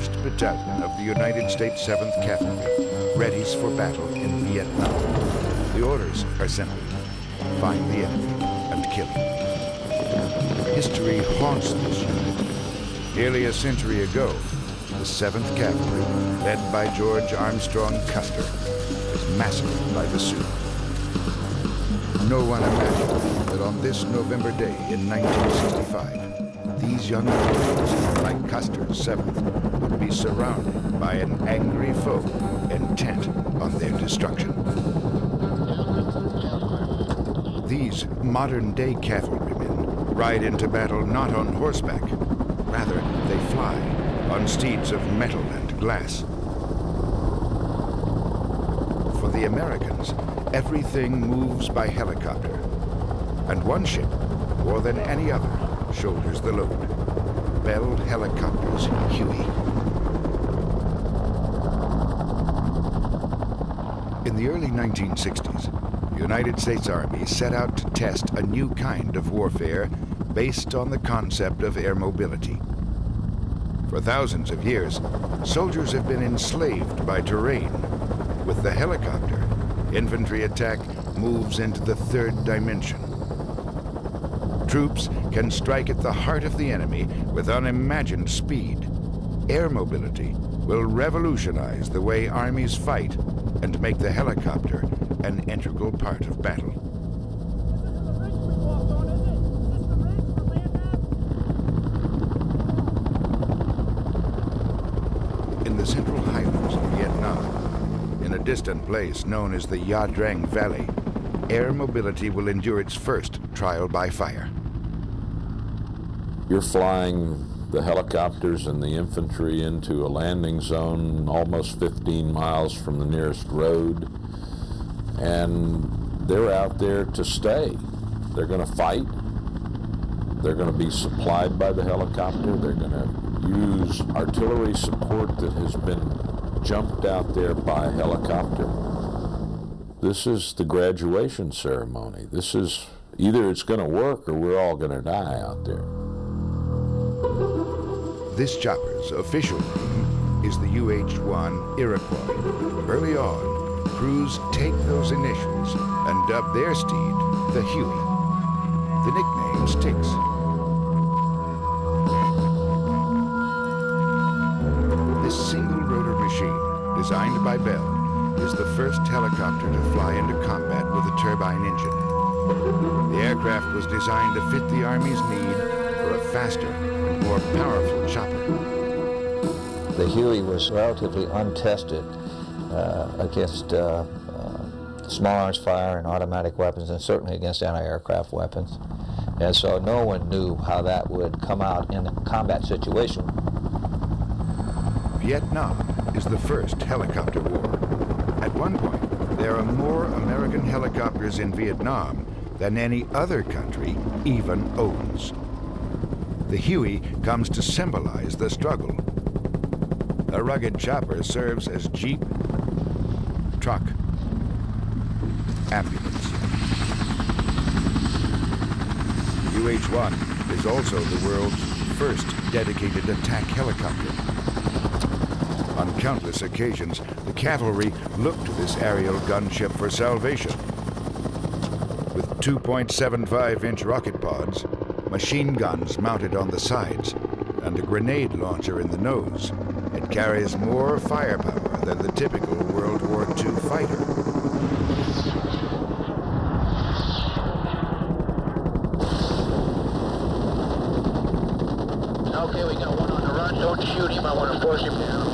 1st Battalion of the United States 7th Cavalry readies for battle in Vietnam. The orders are simple: find the enemy and kill him. History haunts this unit. Nearly a century ago, the 7th Cavalry, led by George Armstrong Custer, was massacred by the Sioux. No one imagined that on this November day in 1965, these young Americans, like Custer's 7th, would be surrounded by an angry foe intent on their destruction. These modern-day cavalrymen ride into battle not on horseback. Rather, they fly on steeds of metal and glass. For the Americans, everything moves by helicopter, and one ship, more than any other, shoulders the load: Bell Helicopters Huey. In the early 1960s, the United States Army set out to test a new kind of warfare based on the concept of air mobility. For thousands of years, soldiers have been enslaved by terrain. With the helicopter, infantry attack moves into the third dimension. Troops can strike at the heart of the enemy with unimagined speed. Air mobility will revolutionize the way armies fight and make the helicopter an integral part of battle. Distant place known as the Ia Drang Valley, air mobility will endure its first trial by fire. You're flying the helicopters and the infantry into a landing zone almost 15 miles from the nearest road, and they're out there to stay. They're going to fight. They're going to be supplied by the helicopter. They're going to use artillery support that has been jumped out there by helicopter. This is the graduation ceremony. This is either it's going to work or we're all going to die out there. This chopper's official name is the UH-1 Iroquois. Early on, crews take those initials and dub their steed the Huey. The nickname sticks. Designed by Bell, is the first helicopter to fly into combat with a turbine engine. The aircraft was designed to fit the Army's need for a faster and more powerful chopper. The Huey was relatively untested against small arms fire and automatic weapons, and certainly against anti-aircraft weapons. And so no one knew how that would come out in a combat situation. Vietnam is the first helicopter war. At one point, there are more American helicopters in Vietnam than any other country even owns. The Huey comes to symbolize the struggle. A rugged chopper serves as jeep, truck, ambulance. UH-1 is also the world's first dedicated attack helicopter. On countless occasions, the cavalry looked to this aerial gunship for salvation. With 2.75-inch rocket pods, machine guns mounted on the sides, and a grenade launcher in the nose, it carries more firepower than the typical World War II fighter. Okay, we got one on the run. Don't shoot him. I want to force him down.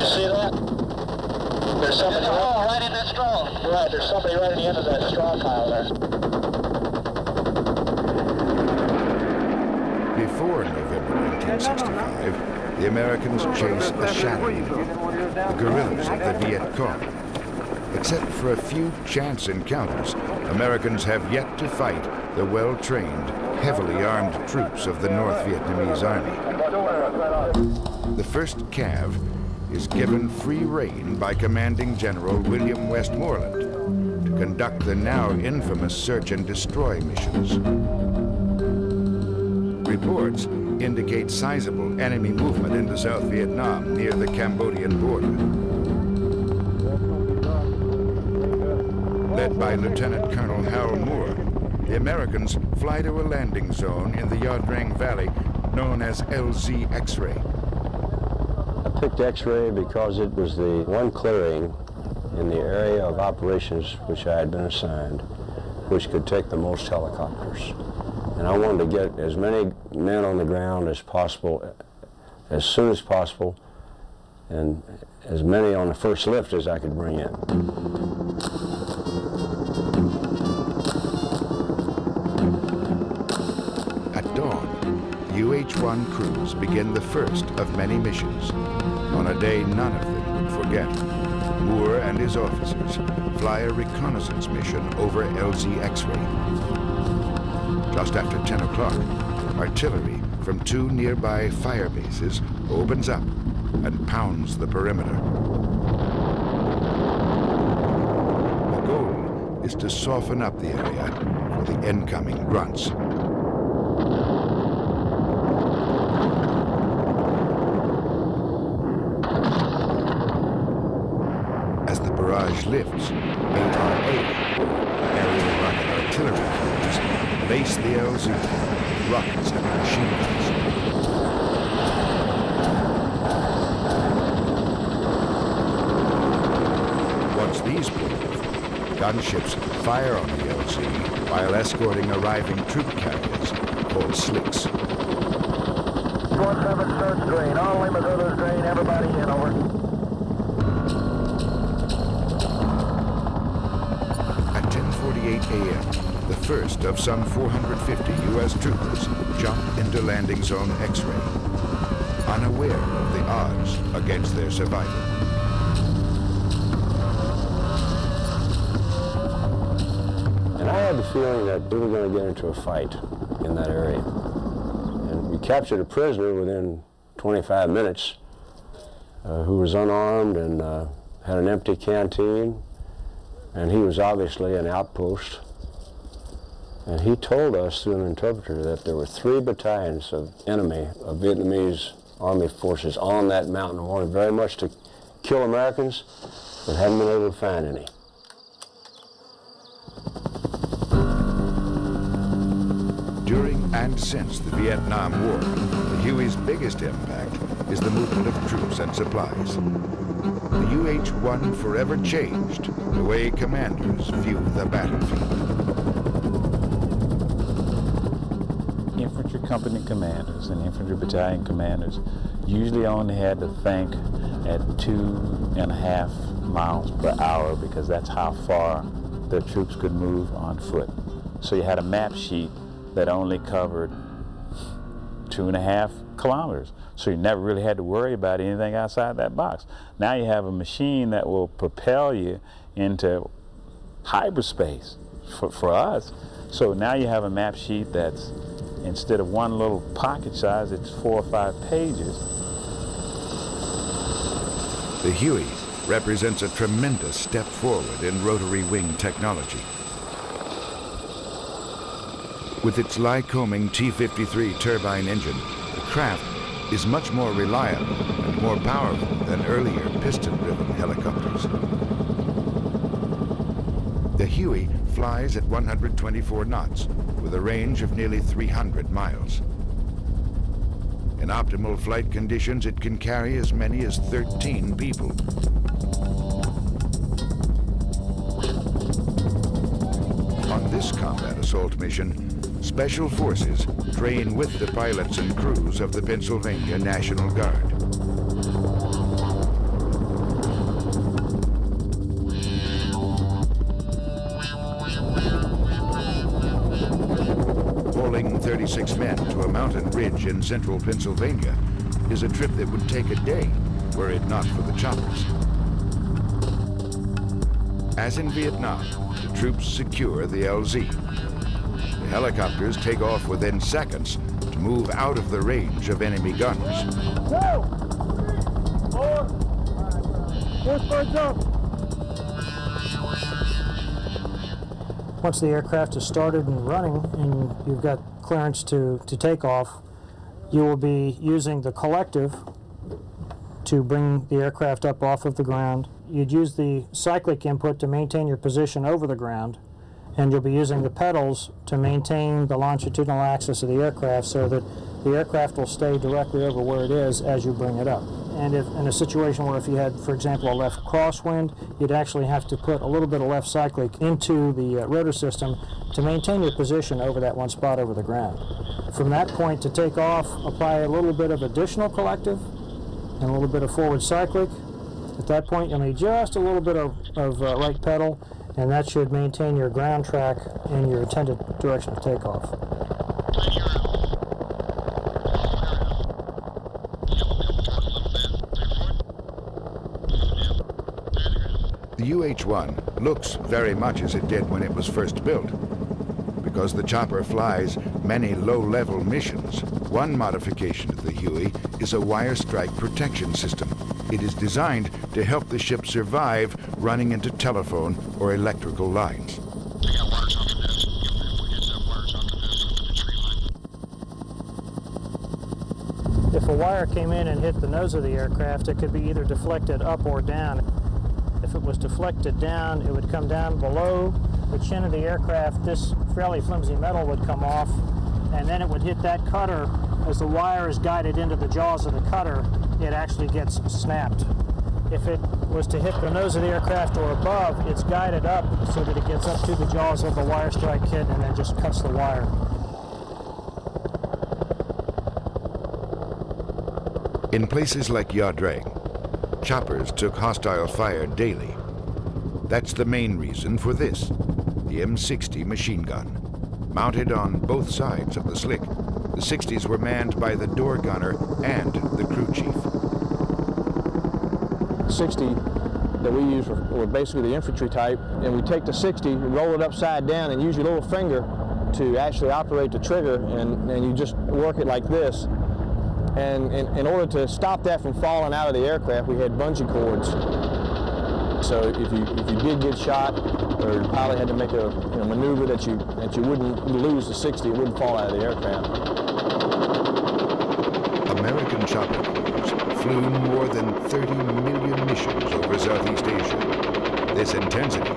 See that? There's somebody right in that straw. Right, there's somebody right at the end of that straw pile there. Before November 1965, the Americans chase the shadow, the guerrillas of the Viet Cong. Except for a few chance encounters, Americans have yet to fight the well-trained, heavily armed troops of the North Vietnamese Army. The 1st Cav is given free rein by Commanding General William Westmoreland to conduct the now infamous search and destroy missions. Reports indicate sizable enemy movement into South Vietnam near the Cambodian border. Led by Lieutenant Colonel Harold Moore, the Americans fly to a landing zone in the Ia Drang Valley known as LZ X-ray. I picked X-ray because it was the one clearing in the area of operations which I had been assigned, which could take the most helicopters. And I wanted to get as many men on the ground as possible, as soon as possible, and as many on the first lift as I could bring in. At dawn, the UH-1 crews begin the first of many missions, on a day none of them would forget. Moore and his officers fly a reconnaissance mission over LZ X-ray. Just after 10 o'clock, artillery from two nearby fire bases opens up and pounds the perimeter. The goal is to soften up the area for the incoming grunts. Lifts, ARA, aerial rocket artillery crews, base the LZ with rockets and machine guns. Once these pull off, gunships fire on the LZ while escorting arriving troop carriers called slicks. 47 starts green, all in the green, everybody in, over. A.M., the first of some 450 U.S. troopers jumped into landing zone X-ray, unaware of the odds against their survival. And I had the feeling that we were going to get into a fight in that area. And we captured a prisoner within 25 minutes who was unarmed and had an empty canteen. And he was obviously an outpost. And he told us through an interpreter that there were three battalions of enemy, of Vietnamese Army forces on that mountain, wanted very much to kill Americans, but hadn't been able to find any. During and since the Vietnam War, the Huey's biggest impact is the movement of troops and supplies. The UH-1 forever changed the way commanders view the battlefield. Infantry company commanders and infantry battalion commanders usually only had to think at 2.5 miles per hour because that's how far the troops could move on foot. So you had a map sheet that only covered 2.5 kilometers. So you never really had to worry about anything outside that box. Now you have a machine that will propel you into hyperspace for us. So now you have a map sheet that's, instead of one little pocket size, it's 4 or 5 pages. The Huey represents a tremendous step forward in rotary wing technology. With its Lycoming T-53 turbine engine, the craft is much more reliable and more powerful than earlier piston-driven helicopters. The Huey flies at 124 knots with a range of nearly 300 miles. In optimal flight conditions, it can carry as many as 13 people. On this combat assault mission, Special Forces train with the pilots and crews of the Pennsylvania National Guard. Hauling 36 men to a mountain ridge in central Pennsylvania is a trip that would take a day were it not for the choppers. As in Vietnam, the troops secure the LZ. Helicopters take off within seconds to move out of the range of enemy guns. 2, 3, 4, push for jump. Once the aircraft is started and running and you've got clearance to take off, you will be using the collective to bring the aircraft up off of the ground. You'd use the cyclic input to maintain your position over the ground, and you'll be using the pedals to maintain the longitudinal axis of the aircraft so that the aircraft will stay directly over where it is as you bring it up. And if in a situation where if you had, for example, a left crosswind, you'd actually have to put a little bit of left cyclic into the rotor system to maintain your position over that one spot over the ground. From that point to take off, apply a little bit of additional collective and a little bit of forward cyclic. At that point, you'll need just a little bit of right pedal, and that should maintain your ground track and your intended direction of takeoff. The UH-1 looks very much as it did when it was first built. Because the chopper flies many low-level missions, one modification of the Huey is a wire strike protection system. It is designed to help the ship survive running into telephone or electrical lines. If a wire came in and hit the nose of the aircraft, it could be either deflected up or down. If it was deflected down, it would come down below the chin of the aircraft. This fairly flimsy metal would come off, and then it would hit that cutter. As the wire is guided into the jaws of the cutter, it actually gets snapped. If it was to hit the nose of the aircraft or above, it's guided up so that it gets up to the jaws of the wire strike kit and then just cuts the wire. In places like Ia Drang, choppers took hostile fire daily. That's the main reason for this, the M60 machine gun. Mounted on both sides of the slick, the 60s were manned by the door gunner and the crew chief. The 60 that we used were basically the infantry type, and we take the 60, roll it upside down, and use your little finger to actually operate the trigger, and you just work it like this. And in order to stop that from falling out of the aircraft, we had bungee cords. So if you did get shot, or the pilot had to make a maneuver that you wouldn't lose the 60, it wouldn't fall out of the aircraft. American chopper crews flew more than 30 million missions over Southeast Asia. This intensity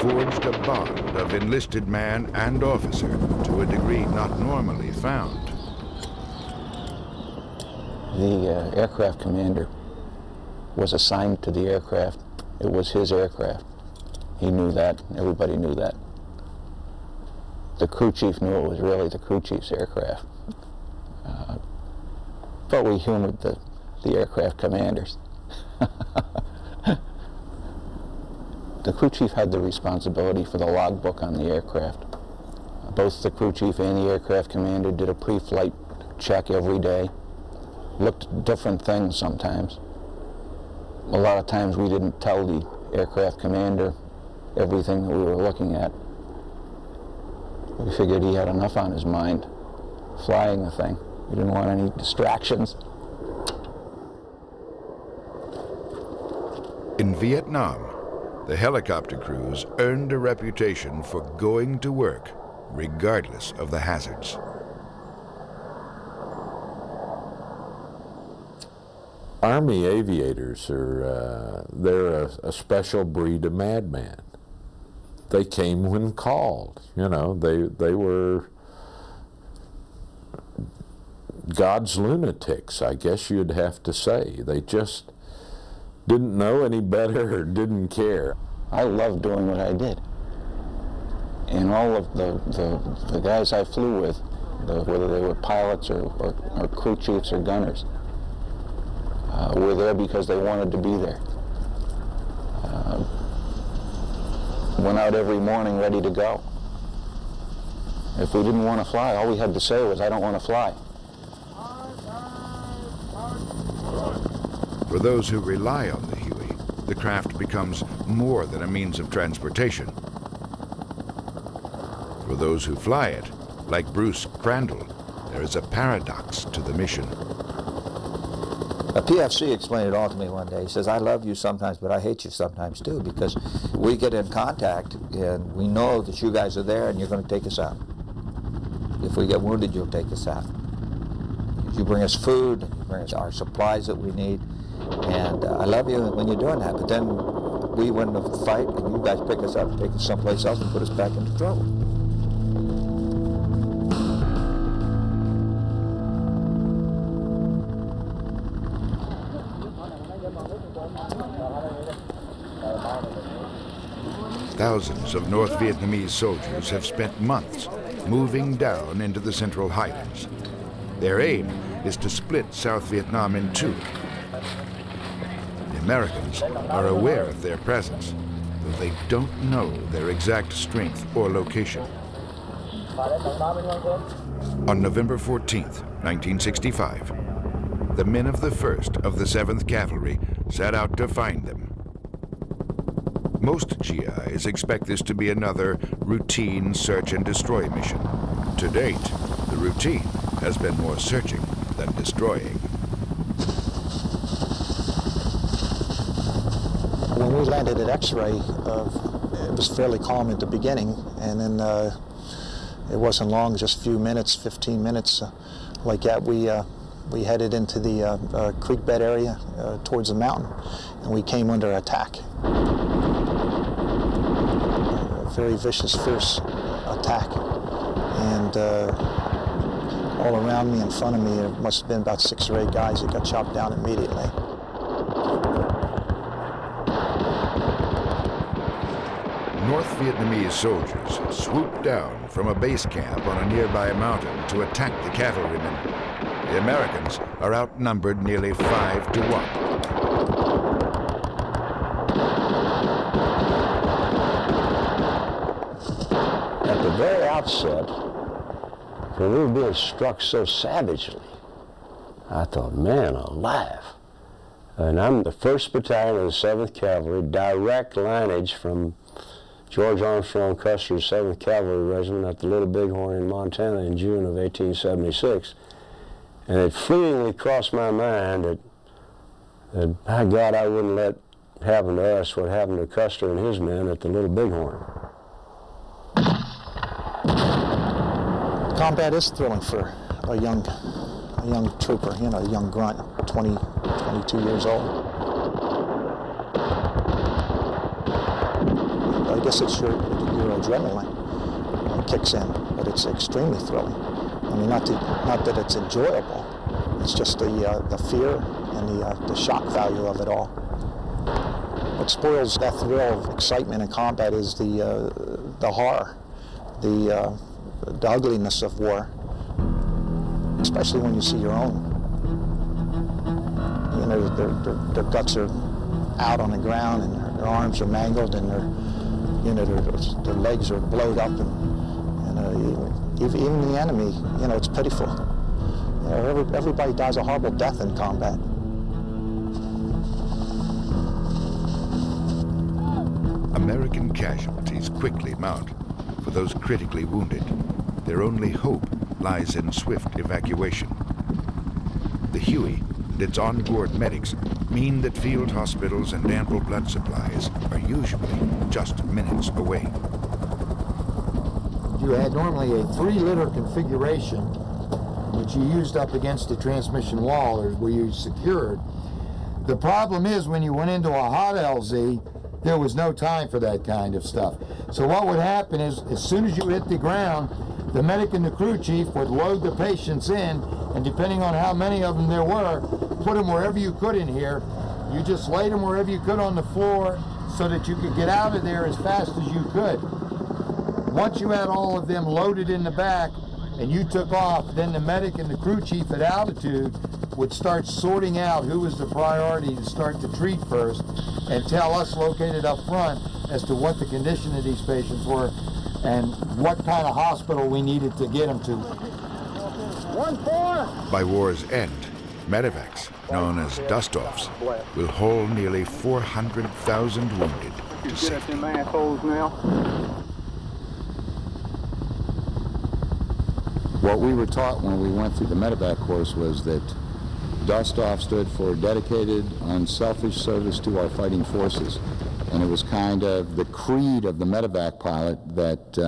forged a bond of enlisted man and officer to a degree not normally found. The aircraft commander was assigned to the aircraft. It was his aircraft. He knew that. Everybody knew that. The crew chief knew it was really the crew chief's aircraft. But we humored the aircraft commanders. The crew chief had the responsibility for the logbook on the aircraft. Both the crew chief and the aircraft commander did a pre-flight check every day. Looked at different things sometimes. A lot of times we didn't tell the aircraft commander everything that we were looking at. We figured he had enough on his mind flying the thing. We didn't want any distractions. In Vietnam, the helicopter crews earned a reputation for going to work regardless of the hazards. Army aviators are, they're a special breed of madman. They came when called, you know, they were God's lunatics, I guess you'd have to say. They just didn't know any better or didn't care. I loved doing what I did. And all of the guys I flew with, whether they were pilots or crew chiefs or gunners, were there because they wanted to be there. Went out every morning ready to go. If we didn't want to fly, all we had to say was, I don't want to fly. For those who rely on the Huey, the craft becomes more than a means of transportation. For those who fly it, like Bruce Crandall, there is a paradox to the mission. A PFC explained it all to me one day. He says, I love you sometimes, but I hate you sometimes too, because we get in contact and we know that you guys are there and you're going to take us out. If we get wounded, you'll take us out. You bring us food, you bring us our supplies that we need, and I love you when you're doing that, but then we win the fight and you guys pick us up and take us someplace else and put us back into trouble. Thousands of North Vietnamese soldiers have spent months moving down into the Central Highlands. Their aim is to split South Vietnam in two. The Americans are aware of their presence, though they don't know their exact strength or location. On November 14th, 1965, the men of the 1st of the 7th Cavalry set out to find them. Most GIs expect this to be another routine search and destroy mission. To date, the routine has been more searching than destroying. When we landed at X-ray, it was fairly calm at the beginning, and then it wasn't long, just a few minutes, 15 minutes, like that. We headed into the creek bed area towards the mountain, and we came under attack. Very vicious, fierce attack, and all around me, in front of me, there must have been about 6 or 8 guys that got chopped down immediately. North Vietnamese soldiers swooped down from a base camp on a nearby mountain to attack the cavalrymen. The Americans are outnumbered nearly 5 to 1. Outset, for we were being struck so savagely, I thought, man alive. And I'm the 1st Battalion of the 7th Cavalry, direct lineage from George Armstrong Custer's 7th Cavalry Regiment at the Little Bighorn in Montana in June of 1876. And it fleetingly crossed my mind that by God, I wouldn't let happen to us what happened to Custer and his men at the Little Bighorn. Combat is thrilling for a young trooper, you know, a young grunt, 20, 22 years old. I guess it's your adrenaline kicks in, but it's extremely thrilling. I mean, not that it's enjoyable, it's just the fear and the shock value of it all. What spoils that thrill of excitement in combat is the horror, the ugliness of war, especially when you see your own. You know, their guts are out on the ground, and their arms are mangled, and their legs are blowed up, and even the enemy. You know, it's pitiful. You know, everybody dies a horrible death in combat. American casualties quickly mount. For those critically wounded, their only hope lies in swift evacuation. The Huey and its onboard medics mean that field hospitals and ample blood supplies are usually just minutes away. You had normally a 3-liter configuration, which you used up against the transmission wall, or where you secured. The problem is, when you went into a hot LZ, there was no time for that kind of stuff. So what would happen is, as soon as you hit the ground, the medic and the crew chief would load the patients in, and depending on how many of them there were, put them wherever you could in here. You just laid them wherever you could on the floor so that you could get out of there as fast as you could. Once you had all of them loaded in the back and you took off, then the medic and the crew chief at altitude would start sorting out who was the priority to start to treat first, and tell us located up front as to what the condition of these patients were and what kind of hospital we needed to get them to. 1-4. By war's end, medevacs, known as dust-offs, will haul nearly 400,000 wounded to safety. What we were taught when we went through the medevac course was that dust-off stood for dedicated, unselfish service to our fighting forces. And it was kind of the creed of the medevac pilot that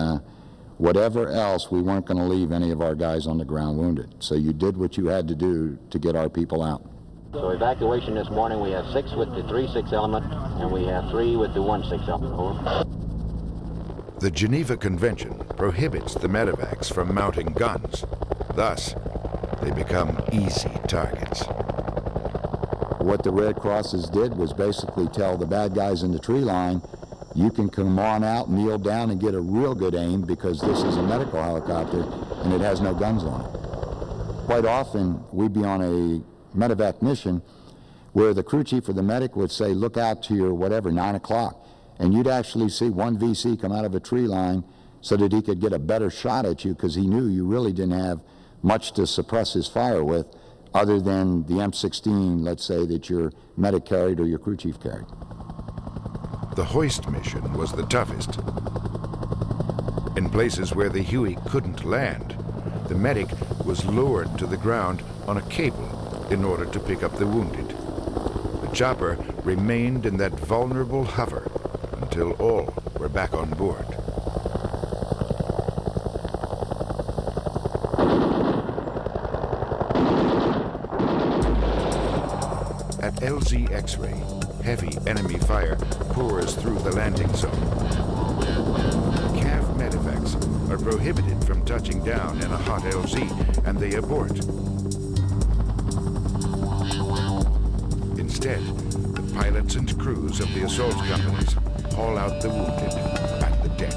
whatever else, we weren't going to leave any of our guys on the ground wounded. So you did what you had to do to get our people out. So evacuation this morning, we have 6 with the 3-6 element, and we have 3 with the 1-6 element. Over. The Geneva Convention prohibits the medevacs from mounting guns. Thus, they become easy targets. What the Red Crosses did was basically tell the bad guys in the tree line, you can come on out, kneel down, and get a real good aim because this is a medical helicopter and it has no guns on it. Quite often, we'd be on a medevac mission where the crew chief or the medic would say, look out to your whatever, 9 o'clock, and you'd actually see one VC come out of a tree line so that he could get a better shot at you because he knew you really didn't have much to suppress his fire with other than the M16, let's say, that your medic carried or your crew chief carried. The hoist mission was the toughest. In places where the Huey couldn't land, the medic was lowered to the ground on a cable in order to pick up the wounded. The chopper remained in that vulnerable hover until all were back on board. At LZ X-ray, heavy enemy fire pours through the landing zone. CAV medevacs are prohibited from touching down in a hot LZ, and they abort. Instead, the pilots and crews of the assault companies haul out the wounded and the dead.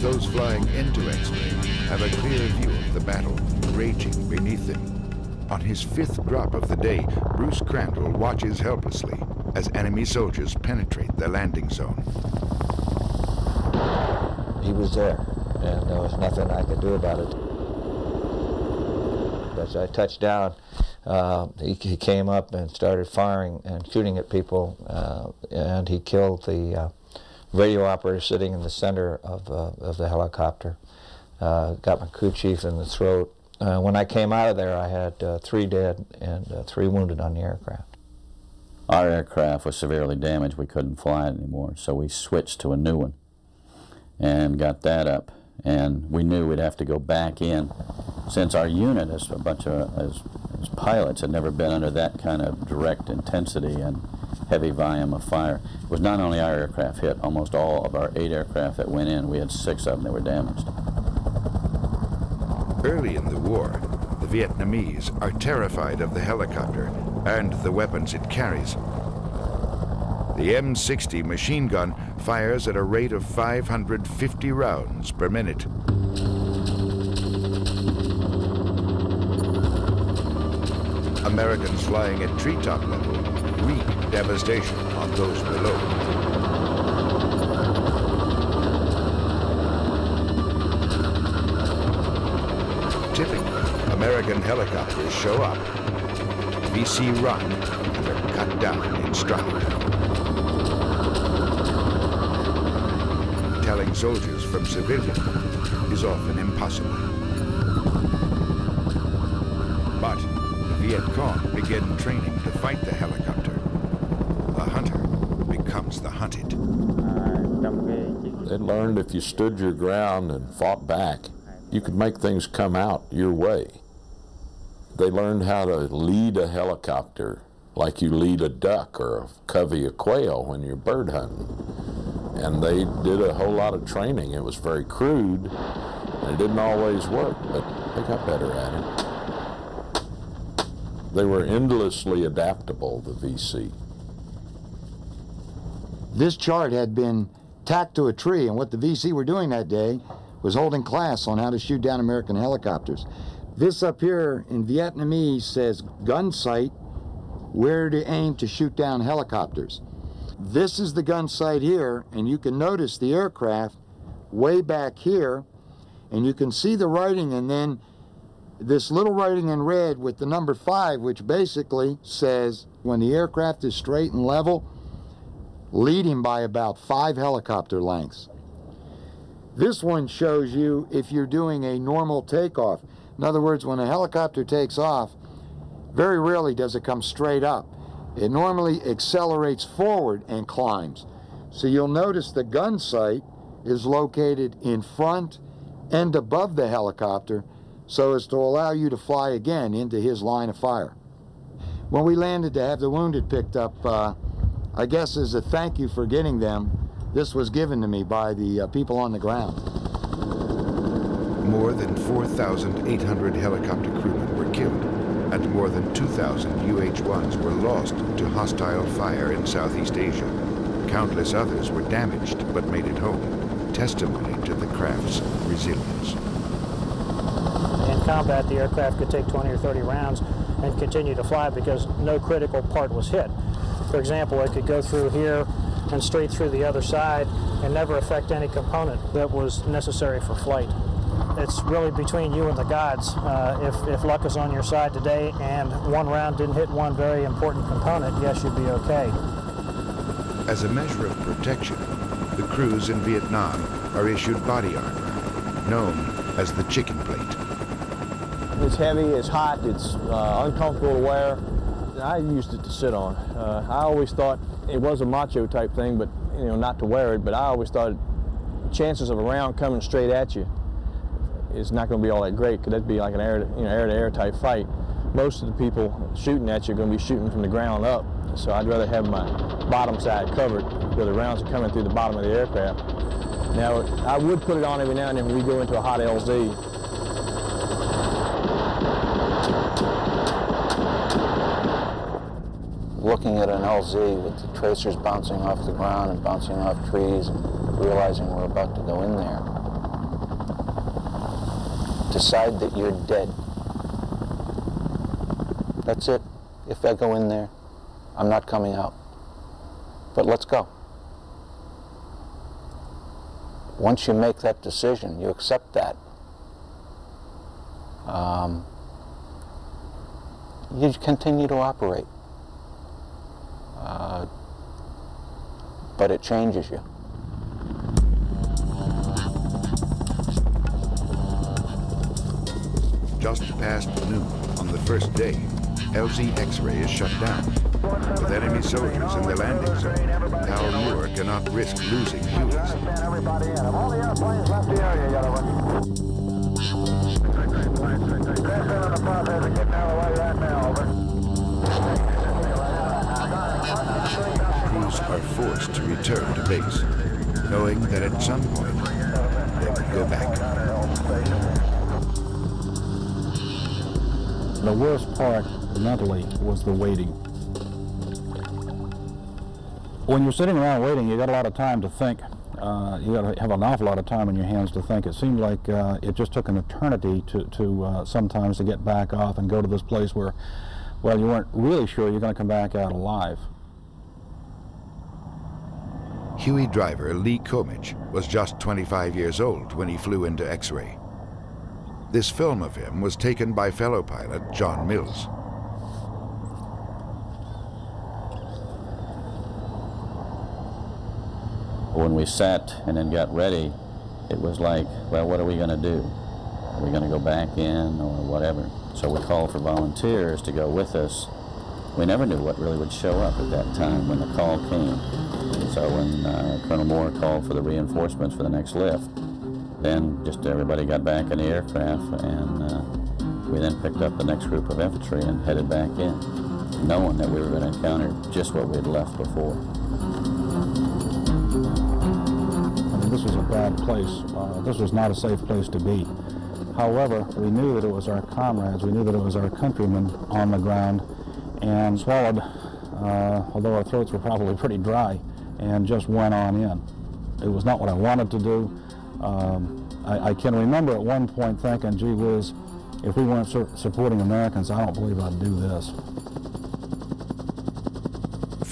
Those flying into X-ray have a clear view of the battle raging beneath them. On his 5th drop of the day, Bruce Crandall watches helplessly as enemy soldiers penetrate the landing zone. He was there, and there was nothing I could do about it. As I touched down, he came up and started firing and shooting at people, and he killed the radio operator sitting in the center of the helicopter. Got my crew chief in the throat. When I came out of there, I had 3 dead and 3 wounded on the aircraft. Our aircraft was severely damaged. We couldn't fly it anymore, so we switched to a new one and got that up. And we knew we'd have to go back in. Since our unit, as a bunch of as pilots, had never been under that kind of direct intensity and heavy volume of fire, it was not only our aircraft hit. Almost all of our 8 aircraft that went in, we had 6 of them that were damaged. Early in the war, the Vietnamese are terrified of the helicopter and the weapons it carries. The M60 machine gun fires at a rate of 550 rounds per minute. Americans flying at treetop level wreak devastation on those below. Typically, American helicopters show up, VC run, and are cut down in stride. Telling soldiers from civilians is often impossible. But the Viet Cong begin training to fight the helicopter. The hunter becomes the hunted. They learned if you stood your ground and fought back, you could make things come out your way. They learned how to lead a helicopter like you lead a duck or a covey of quail when you're bird hunting. And they did a whole lot of training. It was very crude, and it didn't always work, but they got better at it. They were endlessly adaptable, the VC. This chart had been tacked to a tree, and what the VC were doing that day was holding class on how to shoot down American helicopters. This up here in Vietnamese says gun sight, where to aim to shoot down helicopters. This is the gun sight here, and you can notice the aircraft way back here, and you can see the writing, and then this little writing in red with the number 5, which basically says when the aircraft is straight and level, lead him by about 5 helicopter lengths. This one shows you if you're doing a normal takeoff. In other words, when a helicopter takes off, very rarely does it come straight up. It normally accelerates forward and climbs. So you'll notice the gun sight is located in front and above the helicopter so as to allow you to fly again into his line of fire. When we landed to have the wounded picked up, I guess as a thank you for getting them, this was given to me by the people on the ground. More than 4,800 helicopter crewmen were killed, and more than 2,000 UH-1s were lost to hostile fire in Southeast Asia. Countless others were damaged but made it home, testimony to the craft's resilience. In combat, the aircraft could take 20 or 30 rounds and continue to fly because no critical part was hit. For example, it could go through here and straight through the other side and never affect any component that was necessary for flight. It's really between you and the gods. If luck is on your side today and one round didn't hit one very important component, yes, you'd be okay. As a measure of protection, the crews in Vietnam are issued body armor, known as the chicken plate. It's heavy, it's hot, it's uncomfortable to wear. I used it to sit on. I always thought it was a macho type thing, but you know, not to wear it. But I always thought chances of a round coming straight at you is not going to be all that great, because that'd be like an air-to-air type fight. Most of the people shooting at you are going to be shooting from the ground up, so I'd rather have my bottom side covered, where the rounds are coming through the bottom of the aircraft. Now, I would put it on every now and then when we go into a hot LZ. Looking at an LZ with the tracers bouncing off the ground and bouncing off trees and realizing we're about to go in there. Decide that you're dead. That's it. If I go in there, I'm not coming out. But let's go. Once you make that decision, you accept that. You continue to operate. But it changes you. Just past noon on the first day, LZ X-ray is shut down. With enemy soldiers in the landing zone, Harold Moore cannot risk losing Hueys. Crews are forced to return to base, knowing that at some point they will go back. The worst part mentally was the waiting. When you're sitting around waiting, you got a lot of time to think. You got to have an awful lot of time in your hands to think. It seemed like it just took an eternity to sometimes to get back off and go to this place where, well, you weren't really sure you're going to come back out alive. Huey driver Lee Komich was just 25 years old when he flew into X-ray. This film of him was taken by fellow pilot John Mills. When we sat and then got ready, it was like, well, what are we going to do? Are we going to go back in or whatever? So we called for volunteers to go with us. We never knew what really would show up at that time when the call came. So when Colonel Moore called for the reinforcements for the next lift, then just everybody got back in the aircraft, and we then picked up the next group of infantry and headed back in, knowing that we were going to encounter just what we had left before. I mean, this was a bad place. This was not a safe place to be. However, we knew that it was our comrades, we knew that it was our countrymen on the ground, and swallowed, although our throats were probably pretty dry, and just went on in. It was not what I wanted to do. I can remember at one point thinking, gee whiz, if we weren't supporting Americans, I don't believe I'd do this.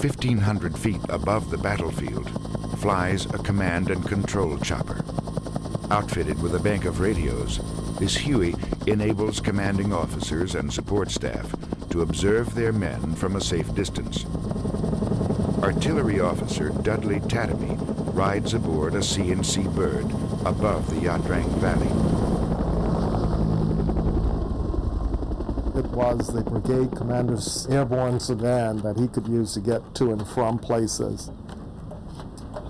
1,500 feet above the battlefield flies a command and control chopper. Outfitted with a bank of radios, this Huey enables commanding officers and support staff to observe their men from a safe distance. Artillery officer Dudley Tadamy rides aboard a CNC Bird above the Ia Drang Valley. it was the brigade commander's airborne sedan that he could use to get to and from places.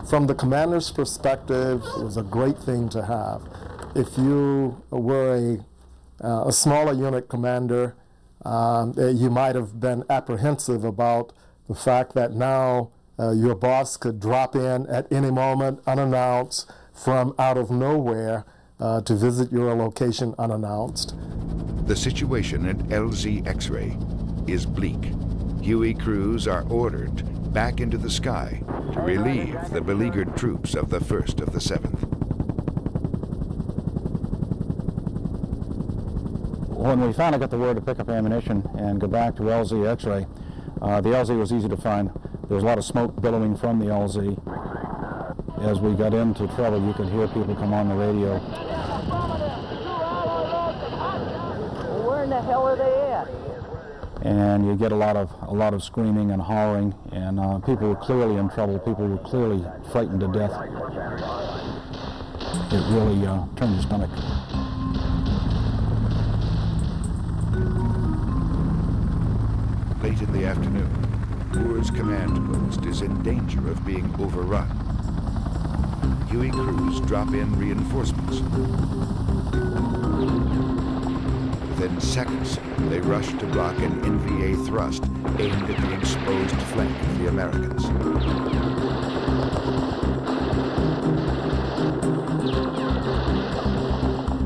From the commander's perspective, it was a great thing to have. If you were a smaller unit commander, you might have been apprehensive about the fact that now your boss could drop in at any moment unannounced from out of nowhere to visit your location unannounced. The situation at LZ X-ray is bleak. Huey crews are ordered back into the sky to relieve the beleaguered troops of the 1st of the 7th. When we finally got the word to pick up ammunition and go back to LZ X-ray, the LZ was easy to find. There was a lot of smoke billowing from the LZ. As we got into trouble, you could hear people come on the radio. Where in the hell are they at? And you get a lot of screaming and hollering, and people were clearly in trouble. People were clearly frightened to death. It really turned your stomach. Late in the afternoon, Moore's command post is in danger of being overrun. Huey crews drop in reinforcements. Within seconds, they rush to block an NVA thrust aimed at the exposed flank of the Americans.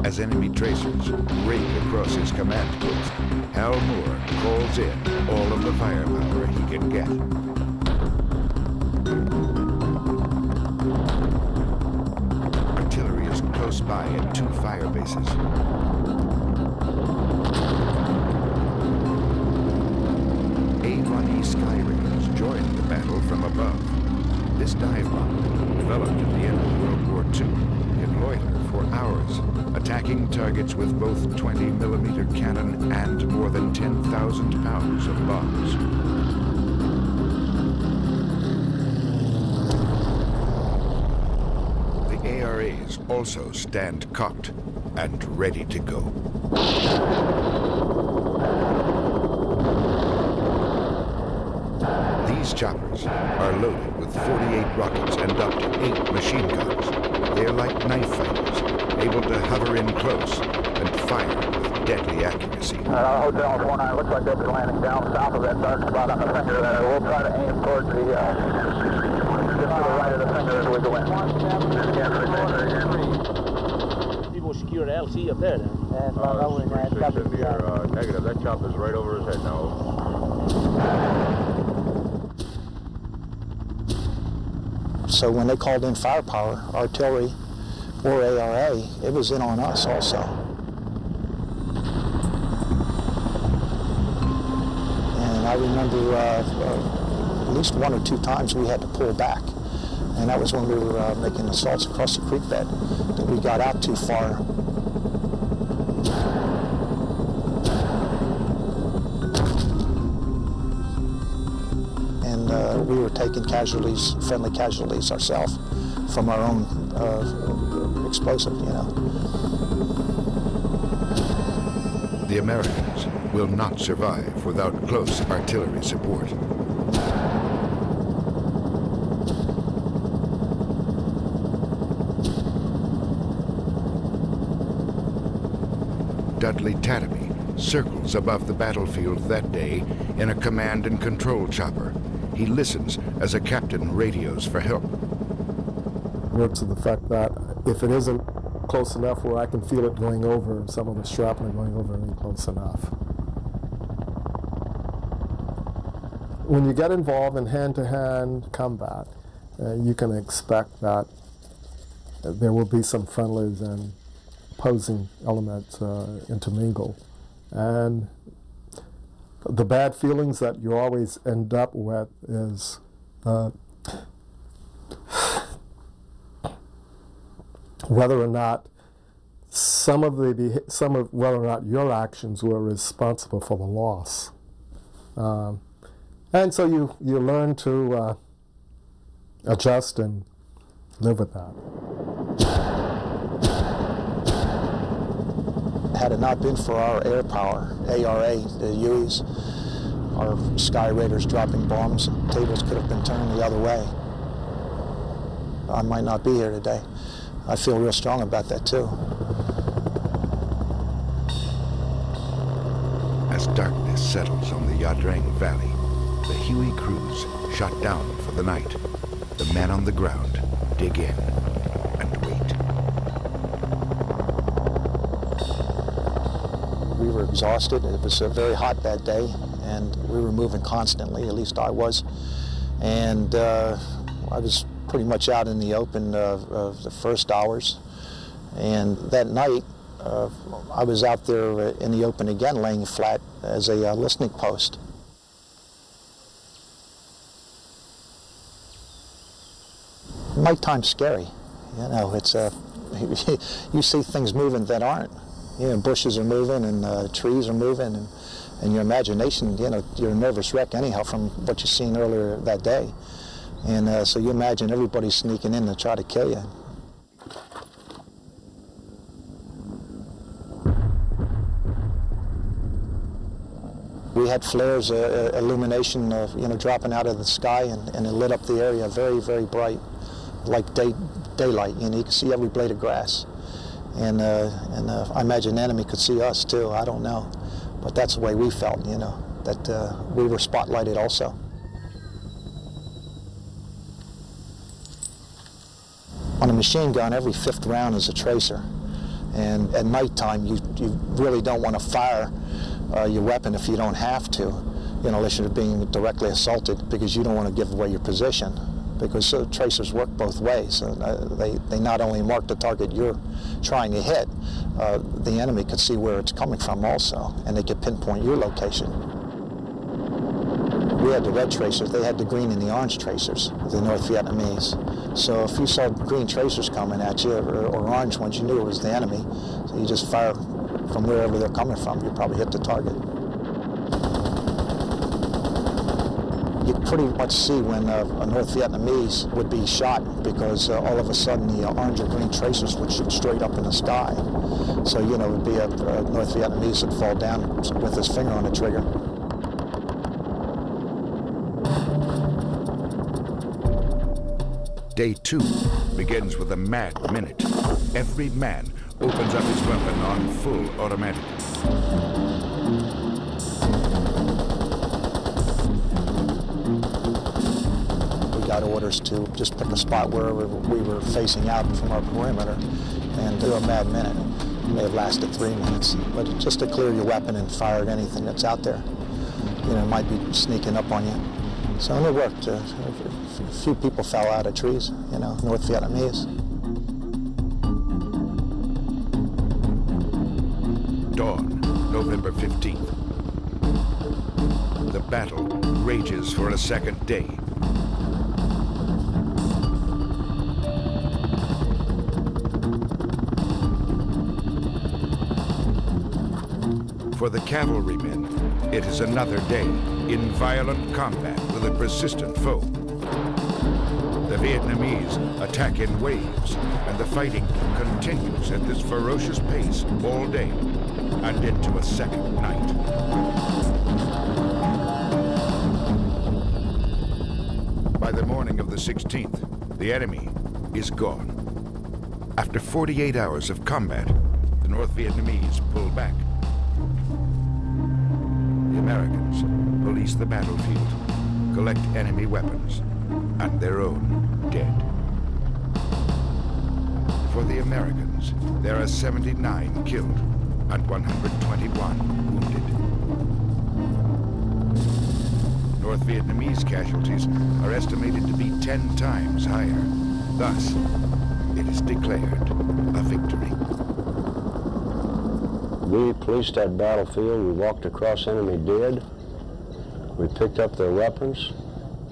As enemy tracers rake across his command post, Hal Moore calls in all of the firepower he can get. Artillery is close by at 2 fire bases. A-1E Skyraiders joined the battle from above. This dive bomb, developed at the end of World War II, loiter for hours, attacking targets with both 20mm cannon and more than 10,000 pounds of bombs. The ARAs also stand cocked and ready to go. These choppers are loaded with 48 rockets and up to 8 machine guns. They're like knife fighters, able to hover in close and fire with deadly accuracy. Hotel 49, looks like they'll be landing down south of that dark spot on the finger there. We'll try to aim towards the, just to the right of the finger as we go in. People secured LC up there then. Negative, that chopper's right over his head now. So when they called in firepower, artillery, or ARA, it was in on us also. And I remember at least 1 or 2 times we had to pull back. And that was when we were making assaults across the creek bed, that we got out too far. We were taking casualties, friendly casualties ourselves, from our own explosive, you know. The Americans will not survive without close artillery support. Dudley Tadamy circles above the battlefield that day in a command and control chopper. He listens as a captain radios for help. Works to the fact that if it isn't close enough where I can feel it going over, some of the shrapnel going over isn't close enough. When you get involved in hand-to-hand combat, you can expect that there will be some friendlies and opposing elements intermingle. And the bad feelings that you always end up with is whether or not whether or not your actions were responsible for the loss, and so you learn to adjust and live with that. had it not been for our air power, ARA, the Hueys, our Skyraiders dropping bombs, tables could have been turned the other way. I might not be here today. I feel real strong about that, too. As darkness settles on the Ia Drang Valley, the Huey crews shut down for the night. The men on the ground dig in and wait. We were exhausted. It was very hot that day, and we were moving constantly, at least I was. And I was pretty much out in the open of the first hours. And that night, I was out there in the open again, laying flat as a listening post. Nighttime's scary, you know. It's you see things moving that aren't. You know, bushes are moving and trees are moving, and your imagination, you know, you're a nervous wreck anyhow from what you seen earlier that day, and so you imagine everybody sneaking in to try to kill you. We had flares, illumination, you know, dropping out of the sky, and it lit up the area very, very bright, like daylight. You know, you could see every blade of grass, and I imagine the enemy could see us too. I don't know, but that's the way we felt. You know, that we were spotlighted also. On a machine gun, every fifth round is a tracer, and at nighttime, you really don't want to fire your weapon if you don't have to, you know, unless you're being directly assaulted, because you don't want to give away your position, because tracers work both ways. They not only mark the target you're trying to hit, the enemy could see where it's coming from also, and they could pinpoint your location. We had the red tracers, they had the green and the orange tracers, the North Vietnamese. So if you saw green tracers coming at you, or orange ones, you knew it was the enemy, so you just fire from wherever they're coming from, you probably hit the target. You pretty much see when a North Vietnamese would be shot, because all of a sudden the orange or green tracers would shoot straight up in the sky. So, you know, it would be a North Vietnamese that'd fall down with his finger on the trigger. Day 2 begins with a mad minute. Every man opens up his weapon on full automatic. We got orders to just pick a spot where we were facing out from our perimeter and do a mad minute. It may have lasted 3 minutes, but just to clear your weapon and fire at anything that's out there. You know, it might be sneaking up on you. So it worked. A few people fell out of trees, you know, North Vietnamese. Dawn, November 15th. The battle rages for a second day. For the cavalrymen, it is another day in violent combat with a persistent foe. The Vietnamese attack in waves, and the fighting continues at this ferocious pace all day and into a second night. By the morning of the 16th, the enemy is gone. After 48 hours of combat, the North Vietnamese pull back. The Americans police the battlefield, collect enemy weapons, and their own dead. For the Americans, there are 79 killed and 121 wounded. North Vietnamese casualties are estimated to be 10 times higher. Thus, it is declared a victory. We policed that battlefield. We walked across enemy dead. We picked up their weapons.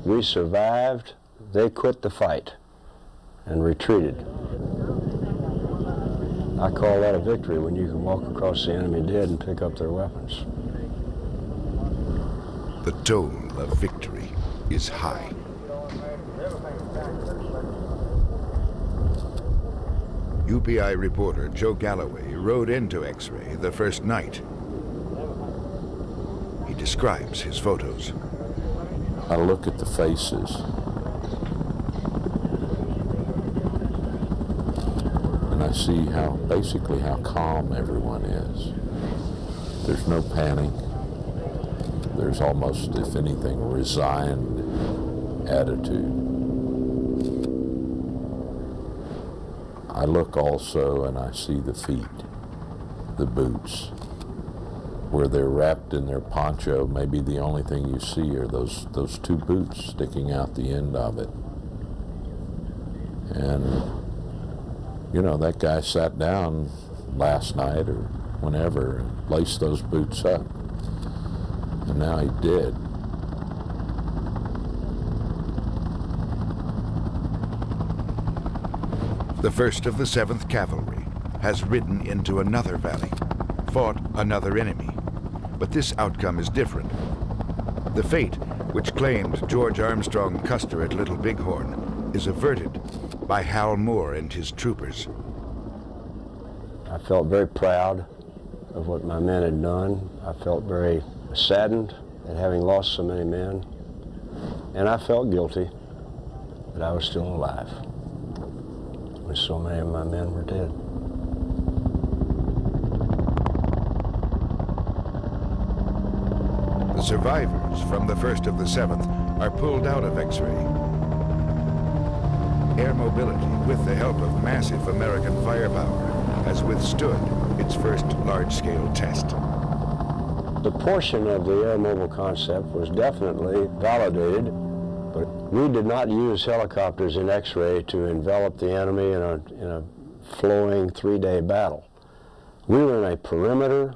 We survived. They quit the fight and retreated. I call that a victory when you can walk across the enemy dead and pick up their weapons. The toll of victory is high. UPI reporter Joe Galloway rode into X-ray the first night. He describes his photos. I look at the faces, and I see how, basically how calm everyone is. There's no panic. There's almost, if anything, a resigned attitude. I look also and I see the feet, the boots, where they're wrapped in their poncho. Maybe the only thing you see are those two boots sticking out the end of it. And, you know, that guy sat down last night or whenever and laced those boots up, and now he did. The 1st of the 7th Cavalry has ridden into another valley, fought another enemy. But this outcome is different. The fate which claimed George Armstrong Custer at Little Bighorn is averted by Hal Moore and his troopers. I felt very proud of what my men had done. I felt very saddened at having lost so many men. And I felt guilty that I was still alive. So many of my men were dead. The survivors from the 1st of the 7th are pulled out of X-ray. Air mobility, with the help of massive American firepower, has withstood its first large-scale test. The portion of the air mobile concept was definitely validated. But we did not use helicopters in X-ray to envelop the enemy in a flowing three-day battle. We were in a perimeter,